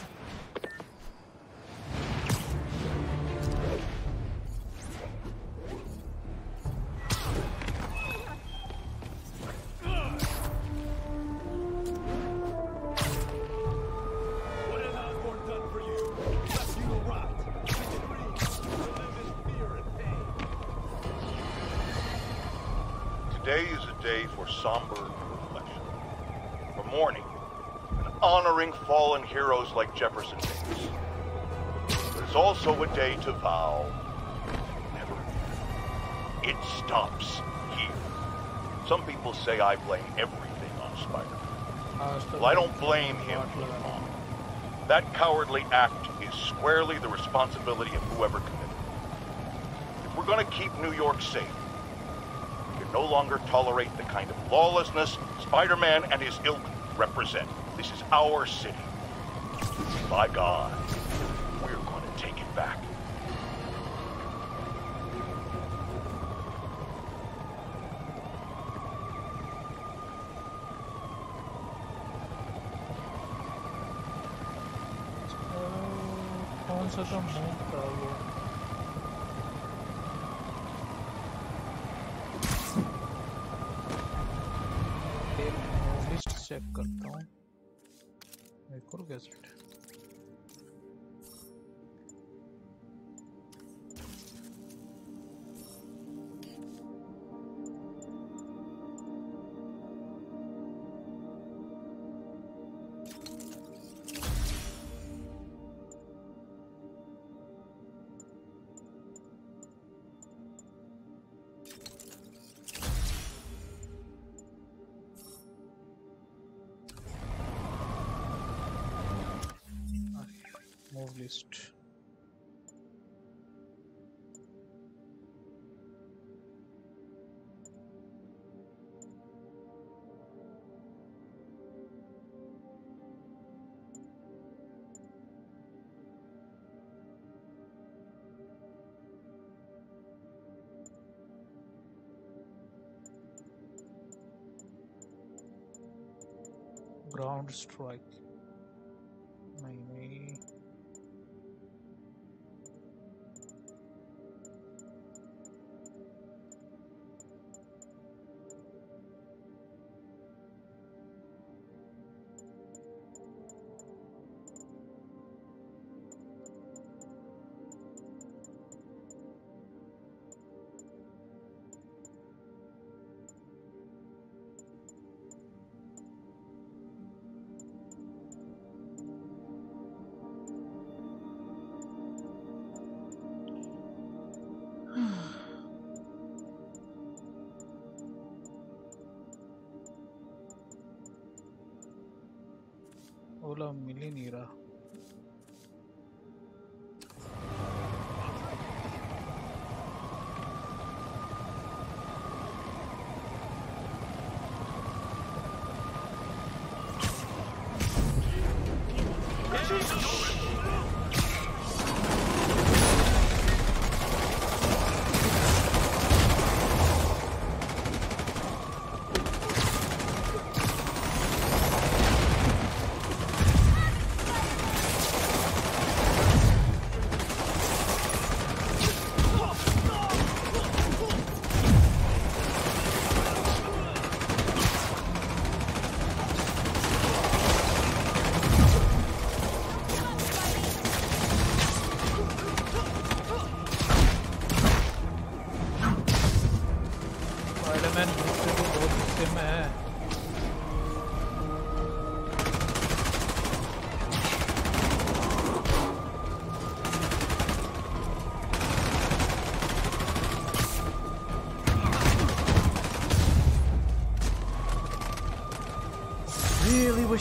Today is a day for somber reflection, for mourning. Honoring fallen heroes like Jefferson Davis. But it's also a day to vow, never. It stops here. Some people say I blame everything on Spider-Man. Well, I don't blame him for the wrong. That cowardly act is squarely the responsibility of whoever committed it. If we're gonna keep New York safe, we can no longer tolerate the kind of lawlessness Spider-Man and his ilk represent. This is our city. By God, we're going to take it back. Check करता हूँ. published. Ground strike. Maybe. Ola Millenera.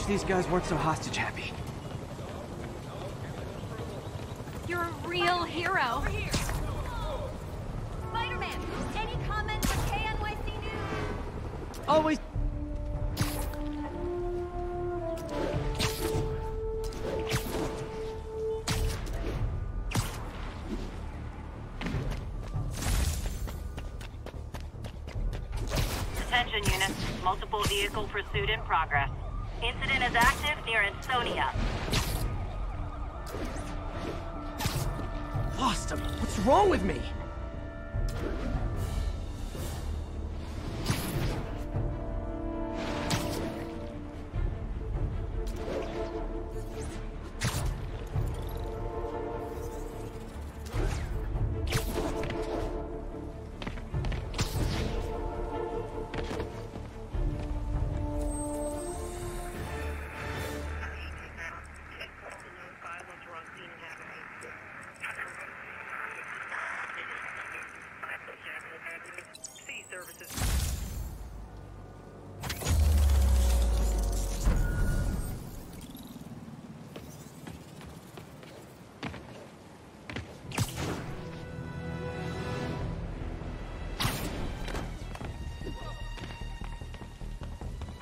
These guys weren't so hostage happy. You're a real hero. Spider-Man, any comments for K N Y C News? Always. Attention units, multiple vehicle pursuit in progress. Incident is active near Ansonia. Lost him. What's wrong with me?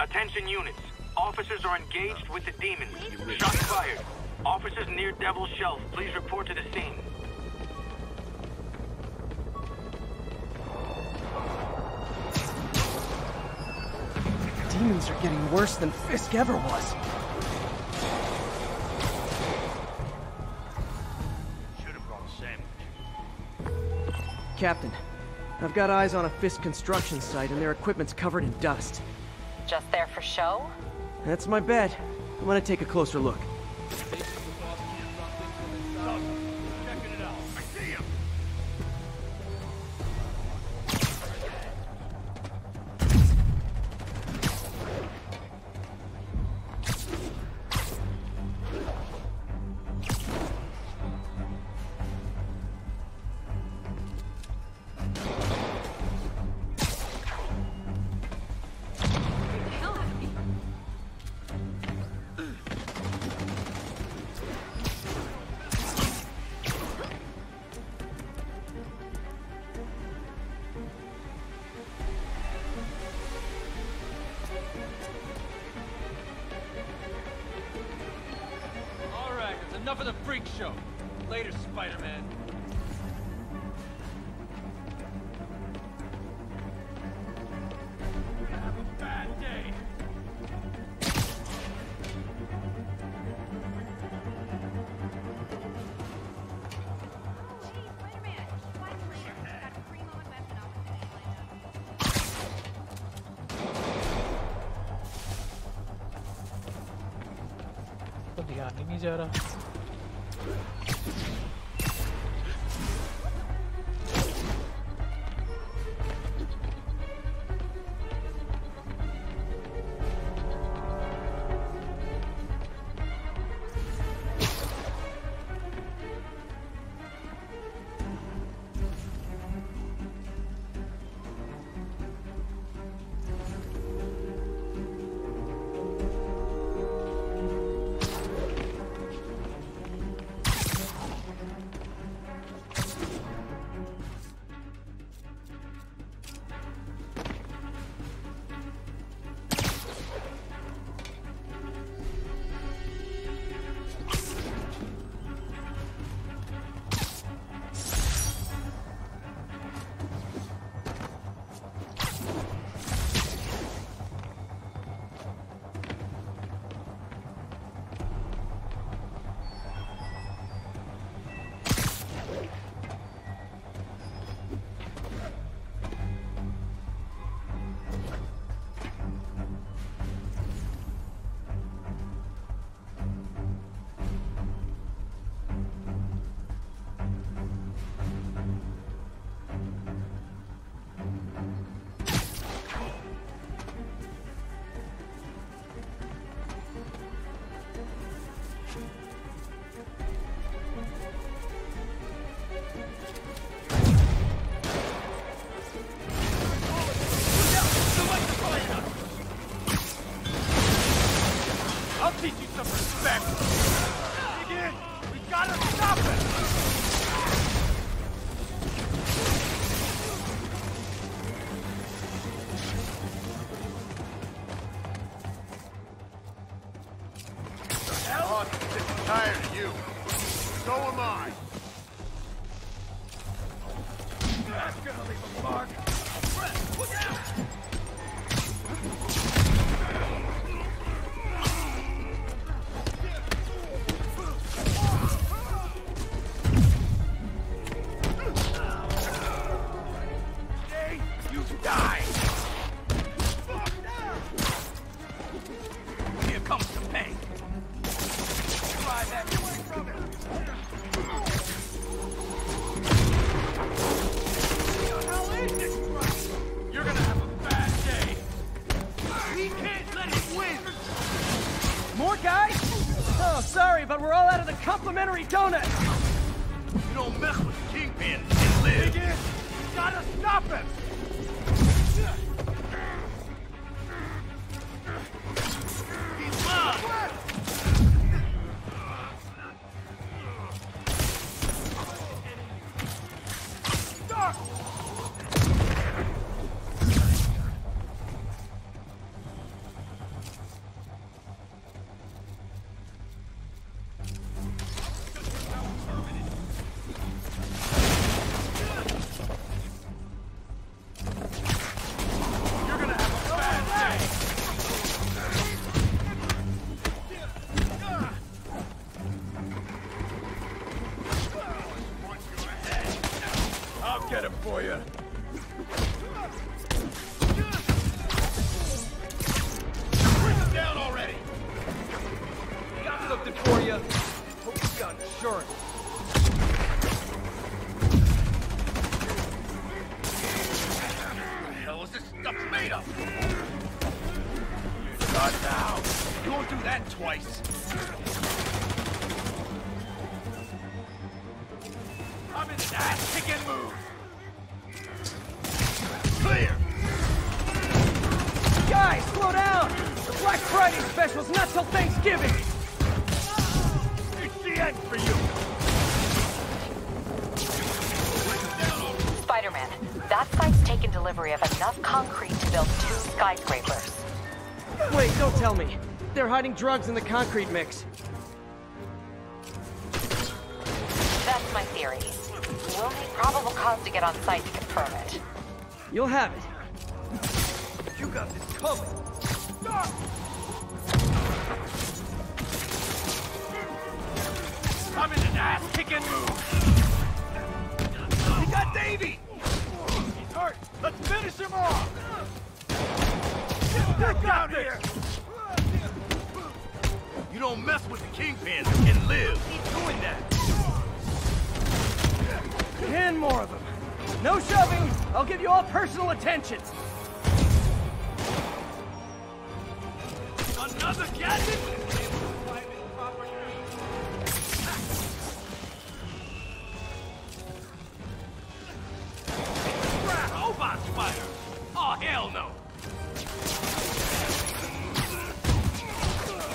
Attention units. Officers are engaged with the demons. Shot fired. Officers near Devil's Shelf, please report to the scene. Demons are getting worse than Fisk ever was. Should have brought a sandwich. Captain, I've got eyes on a Fisk construction site and their equipment's covered in dust. Just there for show? That's my bet. I'm gonna take a closer look. Enough of the freak show. Later, Spider-Man. You're gonna have a bad day. जा रहा complimentary donuts! You don't mess with the Kingpin and live! Kingpin, you gotta stop him! He's mine! Stop! Drugs in the concrete mix. with my theories. We'll need probable cause to get on site to confirm it. You'll have it. You got this covered. Stop! I'm in an ass-kicking move. We got Davey. He's hurt. Let's finish him off. Get back out here. You don't mess with the kingpins and live. Keep doing that. Ten more of them. No shoving. I'll give you all personal attention. Another gadget? Robot spider. Oh hell no.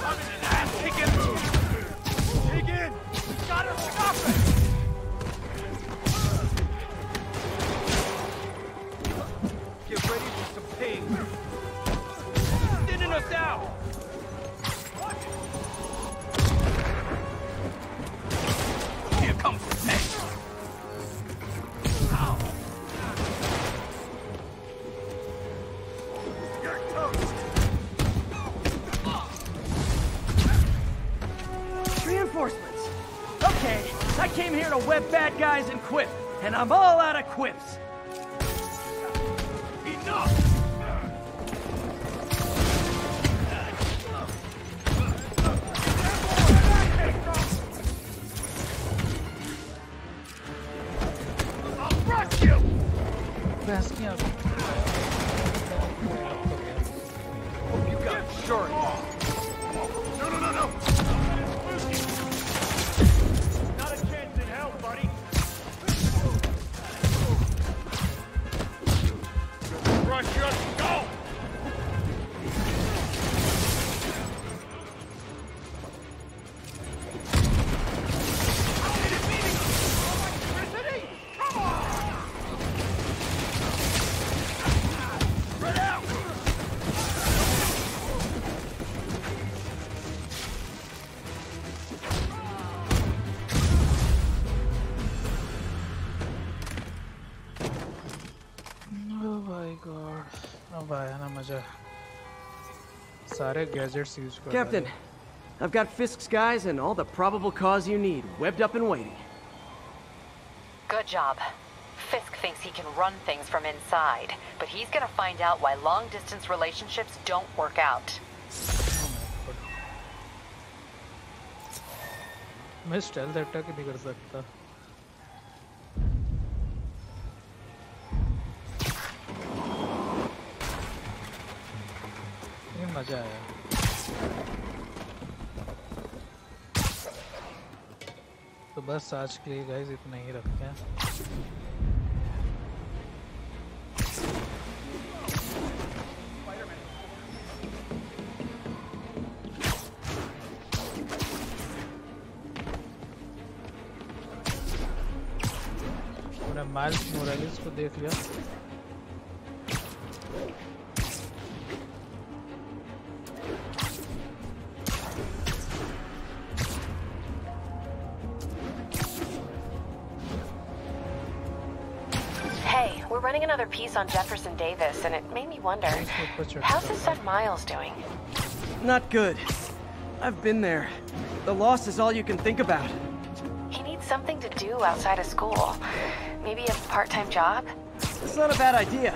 I'm in an ass-kicking move. Dig in. We gotta stop it. Get ready for some pain. Thinning us out. What? Here comes the next. Ow. You're toast. Reinforcements. Okay, I came here to web bad guys and quip, and I'm all out of quips. Captain, I've got Fisk's guys and all the probable cause you need, webbed up and waiting. Good job. Fisk thinks he can run things from inside, but he's gonna find out why long-distance relationships don't work out. मजा आया तो बस आज के लिए guys इतना ही रखते हैं मैंने माइल्स मोरालेस को देख लिया Another piece on Jefferson Davis, and it made me wonder, how's his son Miles doing? Not good. I've been there. The loss is all you can think about. He needs something to do outside of school. Maybe a part-time job? It's not a bad idea,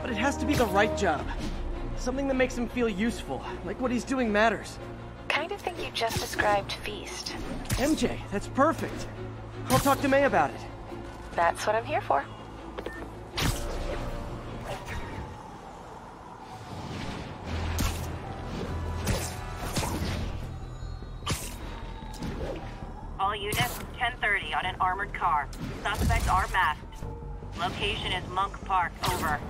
but it has to be the right job. Something that makes him feel useful, like what he's doing matters. Kind of think you just described Feast. M J, that's perfect. I'll talk to May about it. That's what I'm here for. ten thirty on an armored car. Suspects are masked. Location is Monk Park. Over.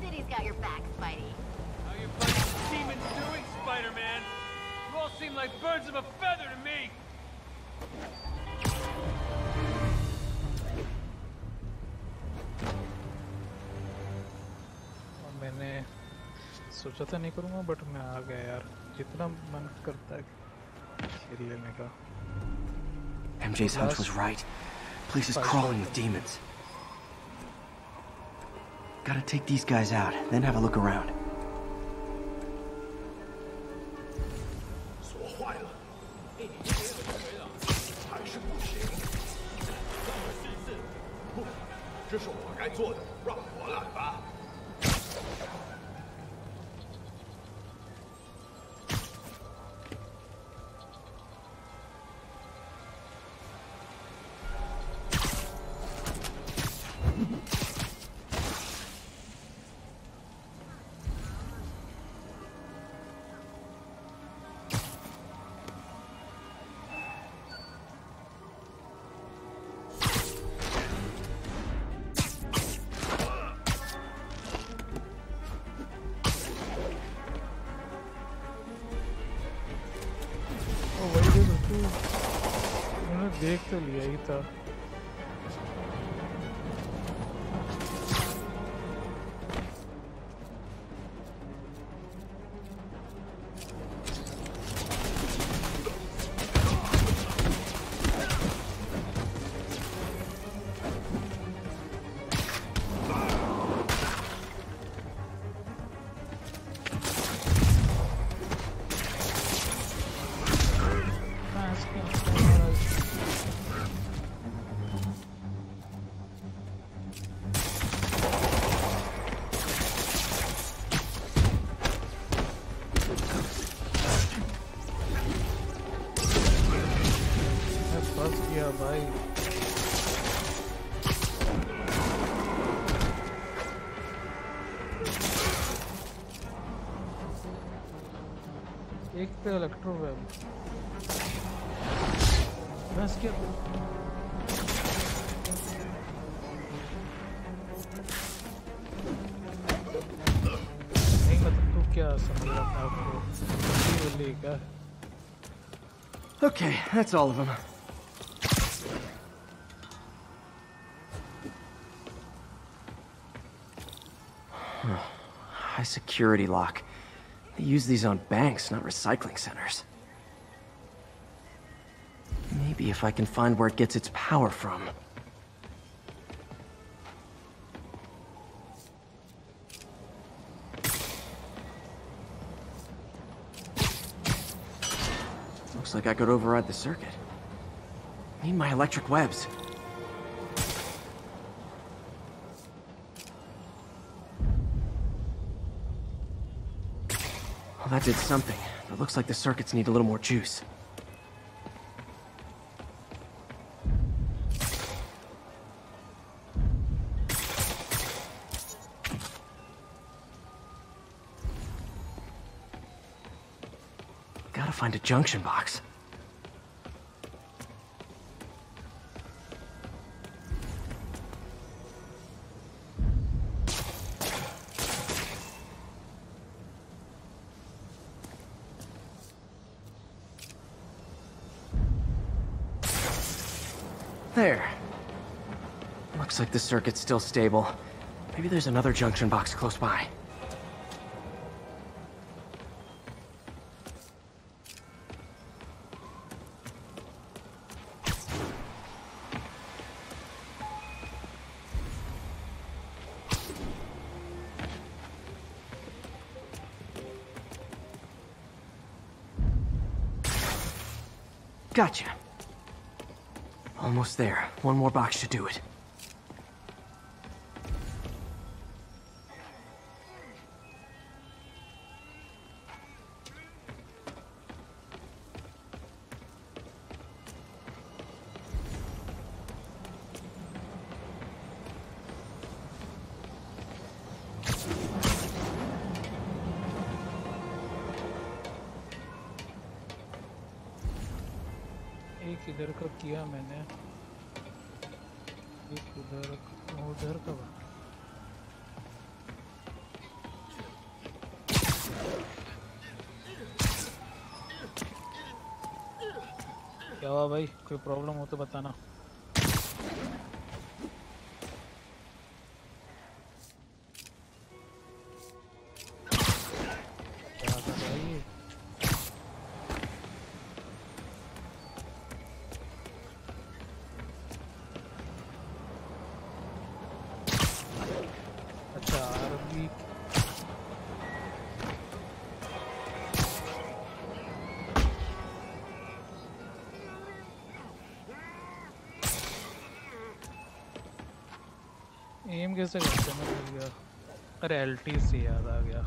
City's got your back, Spidey. How your fucking demons doing, Spider-Man? You all seem like birds of a feather to me. मैंने सोचा था नहीं करूँगा, but मैं आ गया यार. जितना मन करता है idiot nigga. M J's hunch was right. Place is crawling with demons. Gotta take these guys out, then have a look around. The electro web. Let's get it. Okay, that's all of them. High security lock. They use these on banks, not recycling centers. Maybe if I can find where it gets its power from. Looks like I could override the circuit. I need my electric webs. That did something, but it looks like the circuits need a little more juice. Gotta find a junction box. The circuit's still stable. Maybe there's another junction box close by. Gotcha. Almost there. One more box should do it. किया मैंने एक उधर उधर का क्या हुआ भाई कोई प्रॉब्लम हो तो बताना aim कैसे करते हैं मैं गया अरे L T से याद आ गया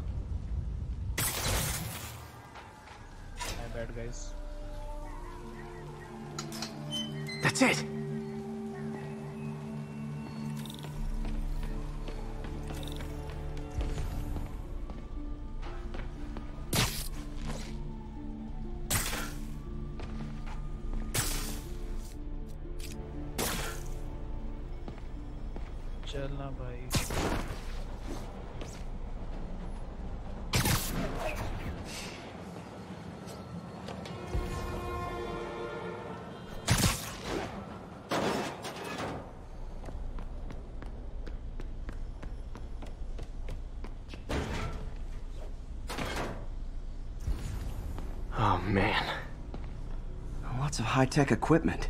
My bad guys That's it चलना भाई Of high-tech equipment.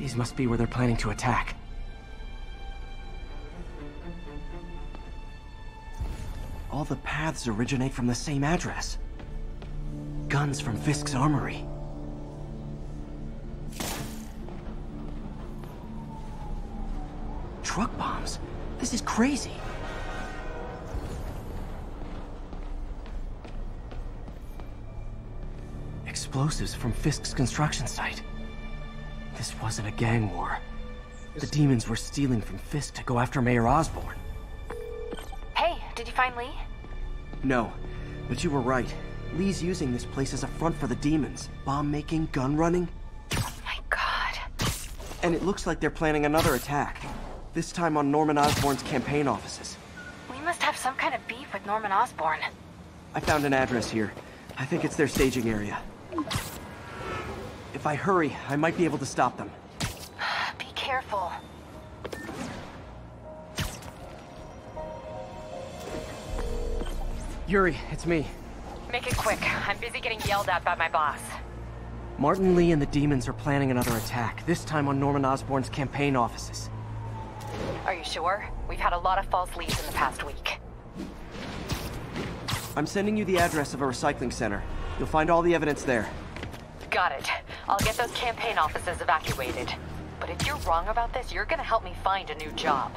These must be where they're planning to attack. All the paths originate from the same address. Guns from Fisk's armory. Truck bombs? This is crazy. Explosives from Fisk's construction site. This wasn't a gang war. The demons were stealing from Fisk to go after Mayor Osborne. Hey, did you find Lee? No, but you were right. Lee's using this place as a front for the demons. Bomb making, gun running. Oh my god. And it looks like they're planning another attack. This time on Norman Osborne's campaign offices. We must have some kind of beef with Norman Osborne. I found an address here. I think it's their staging area. If I hurry, I might be able to stop them. Be careful. Yuri, it's me. Make it quick. I'm busy getting yelled at by my boss. Martin Lee and the demons are planning another attack, this time on Norman Osborne's campaign offices. Are you sure? We've had a lot of false leads in the past week. I'm sending you the address of a recycling center. You'll find all the evidence there. Got it. I'll get those campaign offices evacuated. But if you're wrong about this, you're gonna help me find a new job.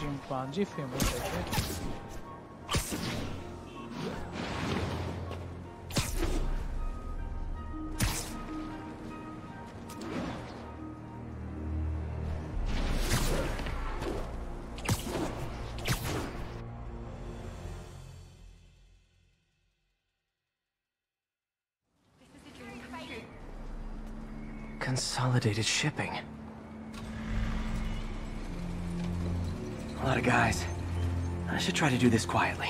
Chimpanzee famous Consolidated Shipping. A lot of guys. I should try to do this quietly.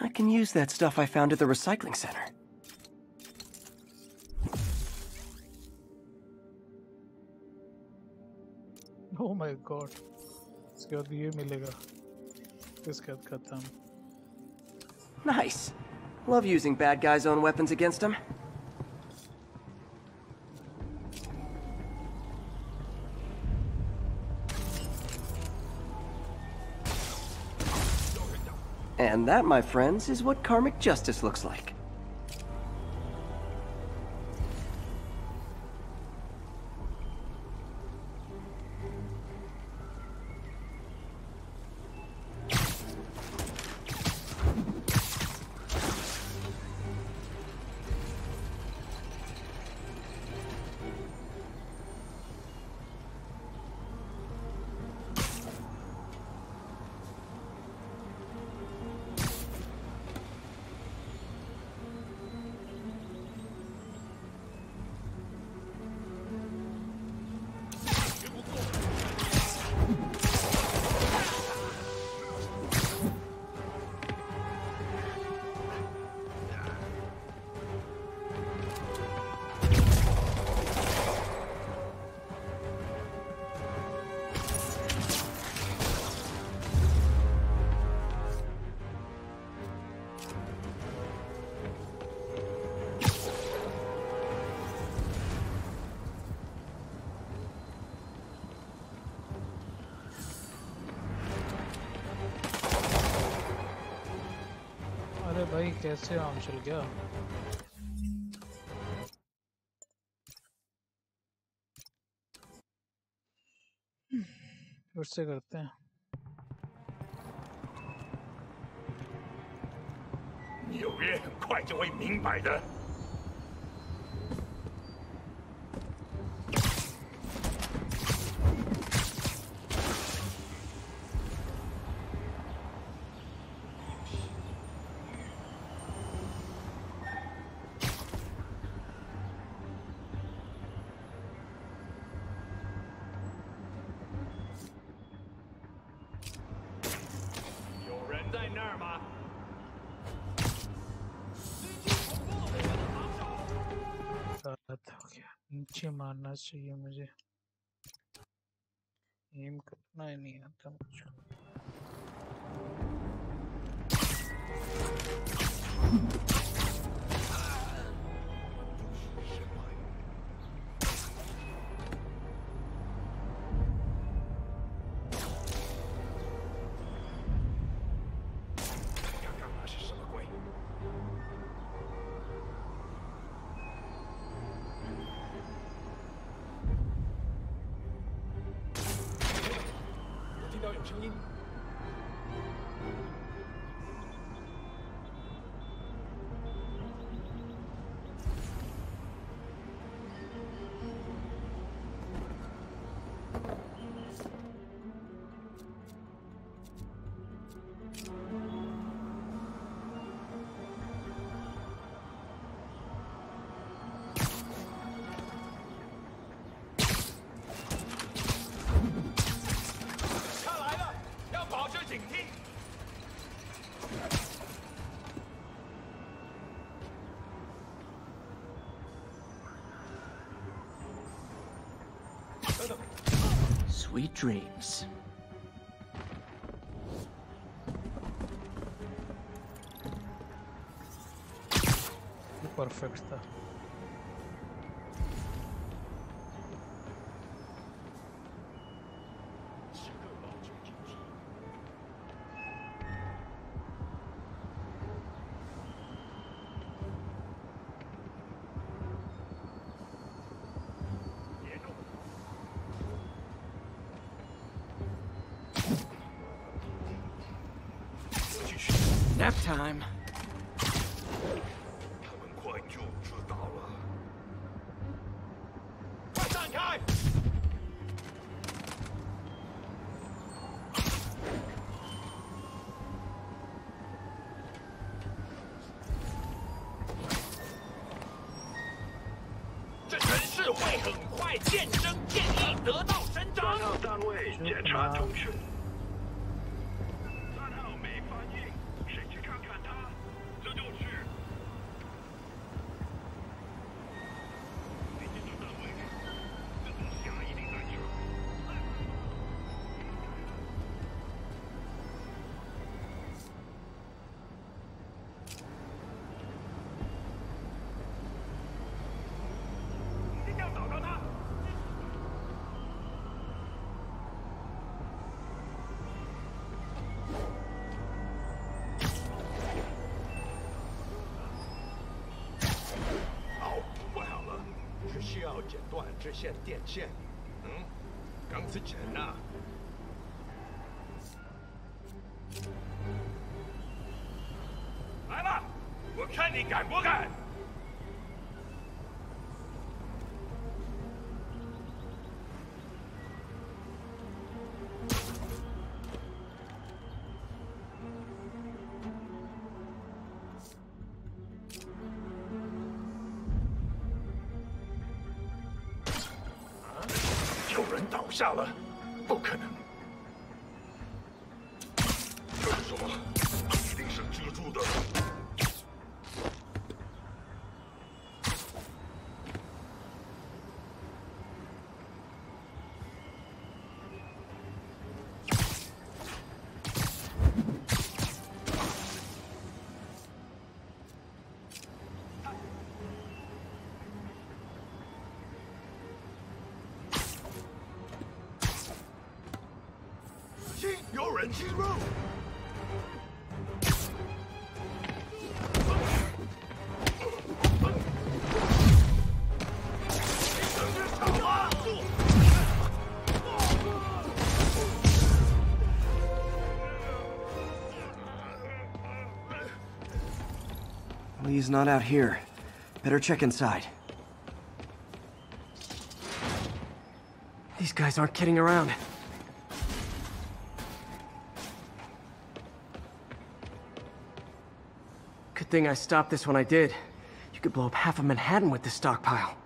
I can use that stuff I found at the recycling center. Oh my god. इसके बाद ये मिलेगा. इसके बाद खत्म. Nice. Love using bad guys' own weapons against them. And that, my friends, is what karmic justice looks like. भाई कैसे आम चल गया? फिर से करते हैं।纽约很快就会明白的。 मारना चाहिए मुझे, एम करना ही नहीं आता मुझे। Sweet dreams. Perfect. Time. You're in zero. Lee's not out here. Better check inside. These guys aren't kidding around. Good thing I stopped this when I did. You could blow up half of Manhattan with this stockpile.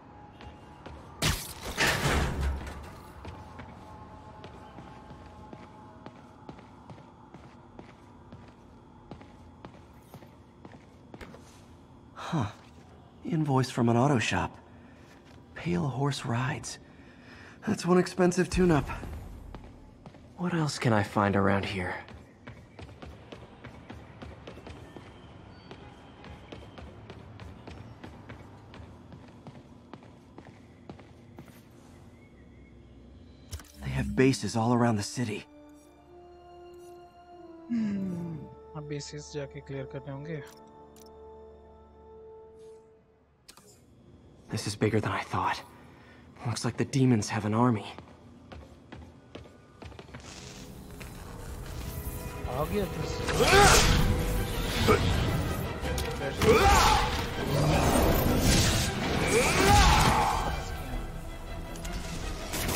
Huh. Invoice from an auto shop. Pale Horse Rides. That's one expensive tune-up. What else can I find around here? They have bases all around the city. Hmm. Ab bases jaake clear karne honge. This is bigger than I thought. Looks like the demons have an army. I'll get this.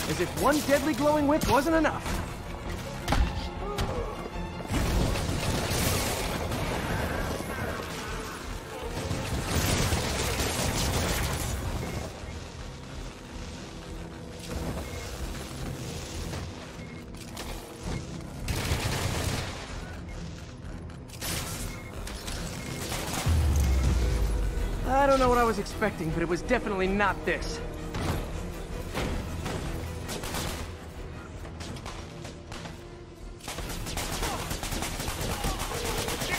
As if one deadly glowing whip wasn't enough. Expecting, but it was definitely not this.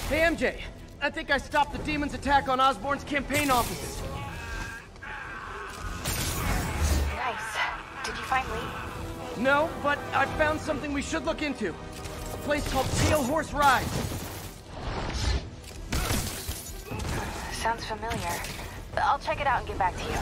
Hey M J, I think I stopped the demon's attack on Osborne's campaign offices. Nice. Did you find Lee? No, but I found something we should look into. A place called Pale Horse Rides. Sounds familiar. I'll check it out and get back to you.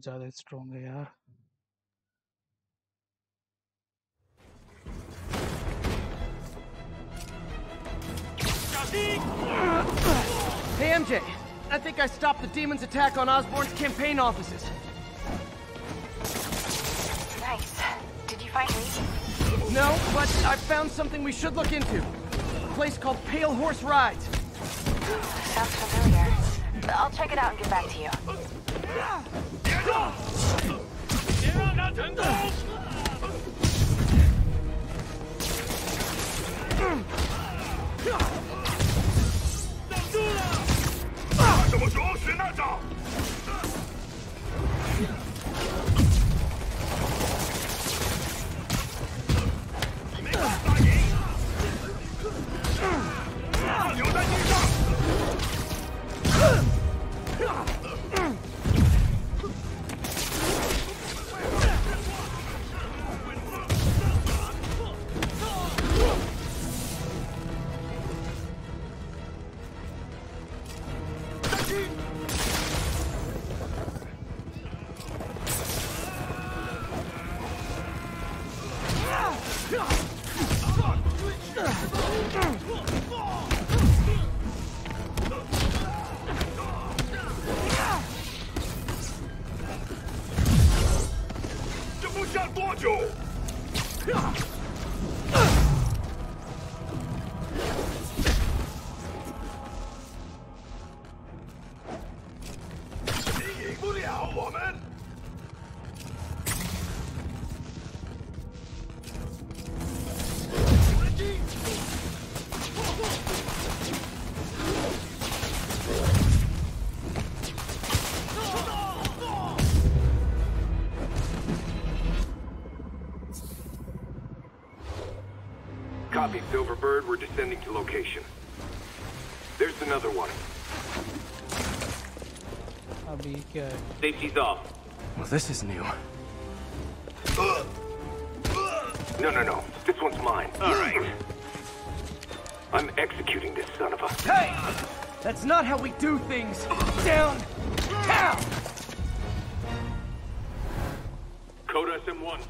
ज़्यादा strong है यार Hey M J, I think I stopped the demon's attack on Osborne's campaign offices. Nice. Did you find me? No, but I found something we should look into. A place called Pale Horse Rides. Sounds familiar. I'll check it out and get back to you. Copy, Silverbird. We're descending to location. There's another one. I'll be good. Safety's off. Well, this is new. Uh, uh, no, no, no. This one's mine. All right. I'm executing this son of a... Hey! That's not how we do things. Down. Down. Code S M one.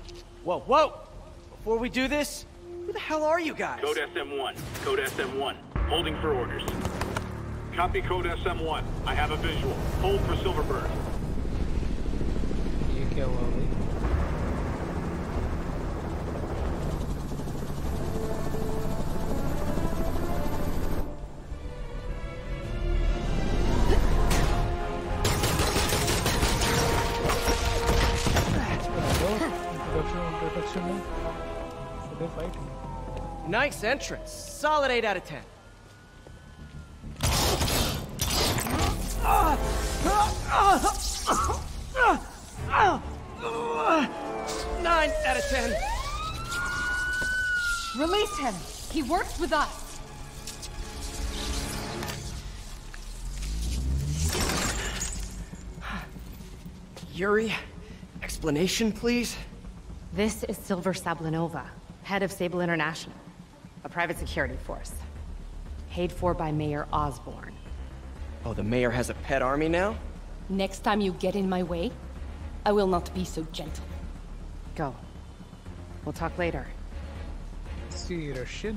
Whoa, whoa! Before we do this... Who the hell are you guys? Code S M one. Code S M one. Holding for orders. Copy Code S M one. I have a visual. Hold for Silverbird. You kill Oli. Nice entrance. Solid eight out of ten. nine out of ten. Release him. He works with us. Yuri, explanation, please. This is Silver Sablanova, head of Sable International. A private security force. Paid for by Mayor Osborne. Oh, the mayor has a pet army now? Next time you get in my way, I will not be so gentle. Go. We'll talk later. See you later, shit.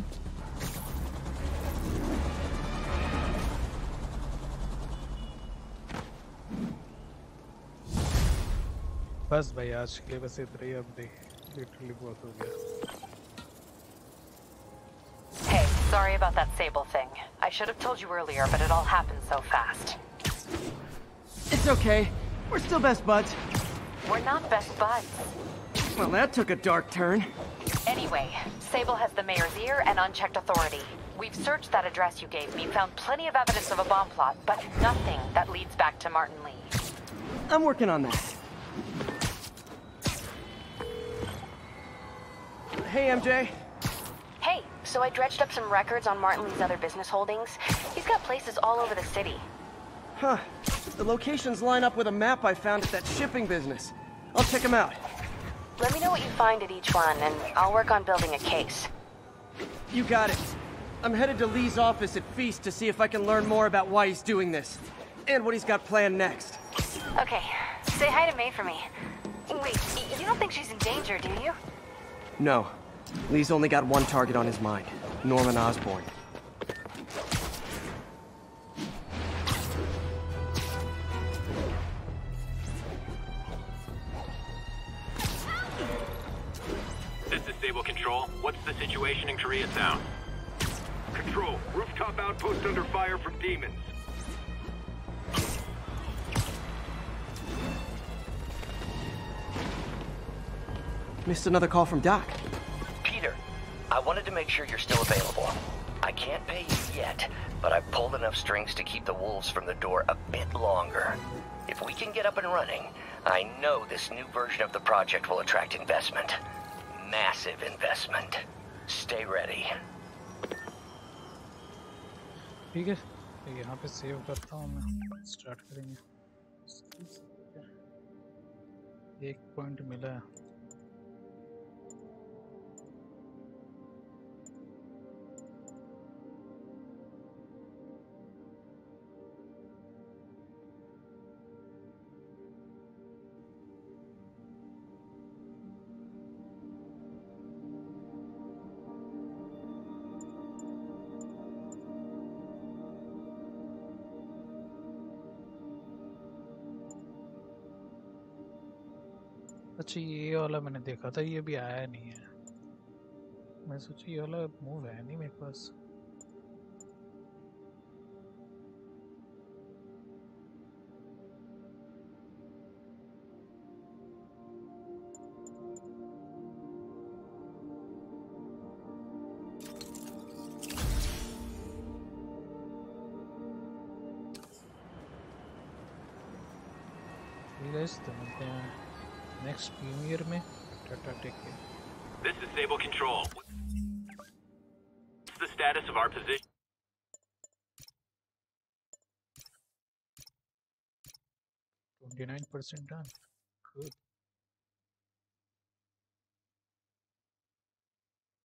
First, by Ash gave us a three of the literally both of them. Sorry about that Sable thing. I should have told you earlier, but it all happened so fast. It's okay. We're still best buds. We're not best buds. Well, that took a dark turn. Anyway, Sable has the mayor's ear and unchecked authority. We've searched that address you gave me, found plenty of evidence of a bomb plot, but nothing that leads back to Martin Lee. I'm working on that. Hey, M J. So I dredged up some records on Martin Lee's other business holdings. He's got places all over the city. Huh. The locations line up with a map I found at that shipping business. I'll check them out. Let me know what you find at each one, and I'll work on building a case. You got it. I'm headed to Lee's office at Feast to see if I can learn more about why he's doing this. And what he's got planned next. Okay. Say hi to May for me. Wait, you don't think she's in danger, do you? No. Lee's only got one target on his mind, Norman Osborne. This is Sable Control. What's the situation in Koreatown? Control, rooftop outpost under fire from demons. Missed another call from Doc. I wanted to make sure you're still available. I can't pay you yet, but I've pulled enough strings to keep the wolves from the door a bit longer. If we can get up and running, I know this new version of the project will attract investment. Massive investment. Stay ready. Okay, I'm going to save it. Let's start. One point. अच्छा ये वाला मैंने देखा था, ये भी आया नहीं है। मैं सोचा ये वाला मूव है नहीं मेरे पास। Next premiere में टाटा टेक के। This is Sable Control. What's the status of our position? twenty-nine percent done. Good.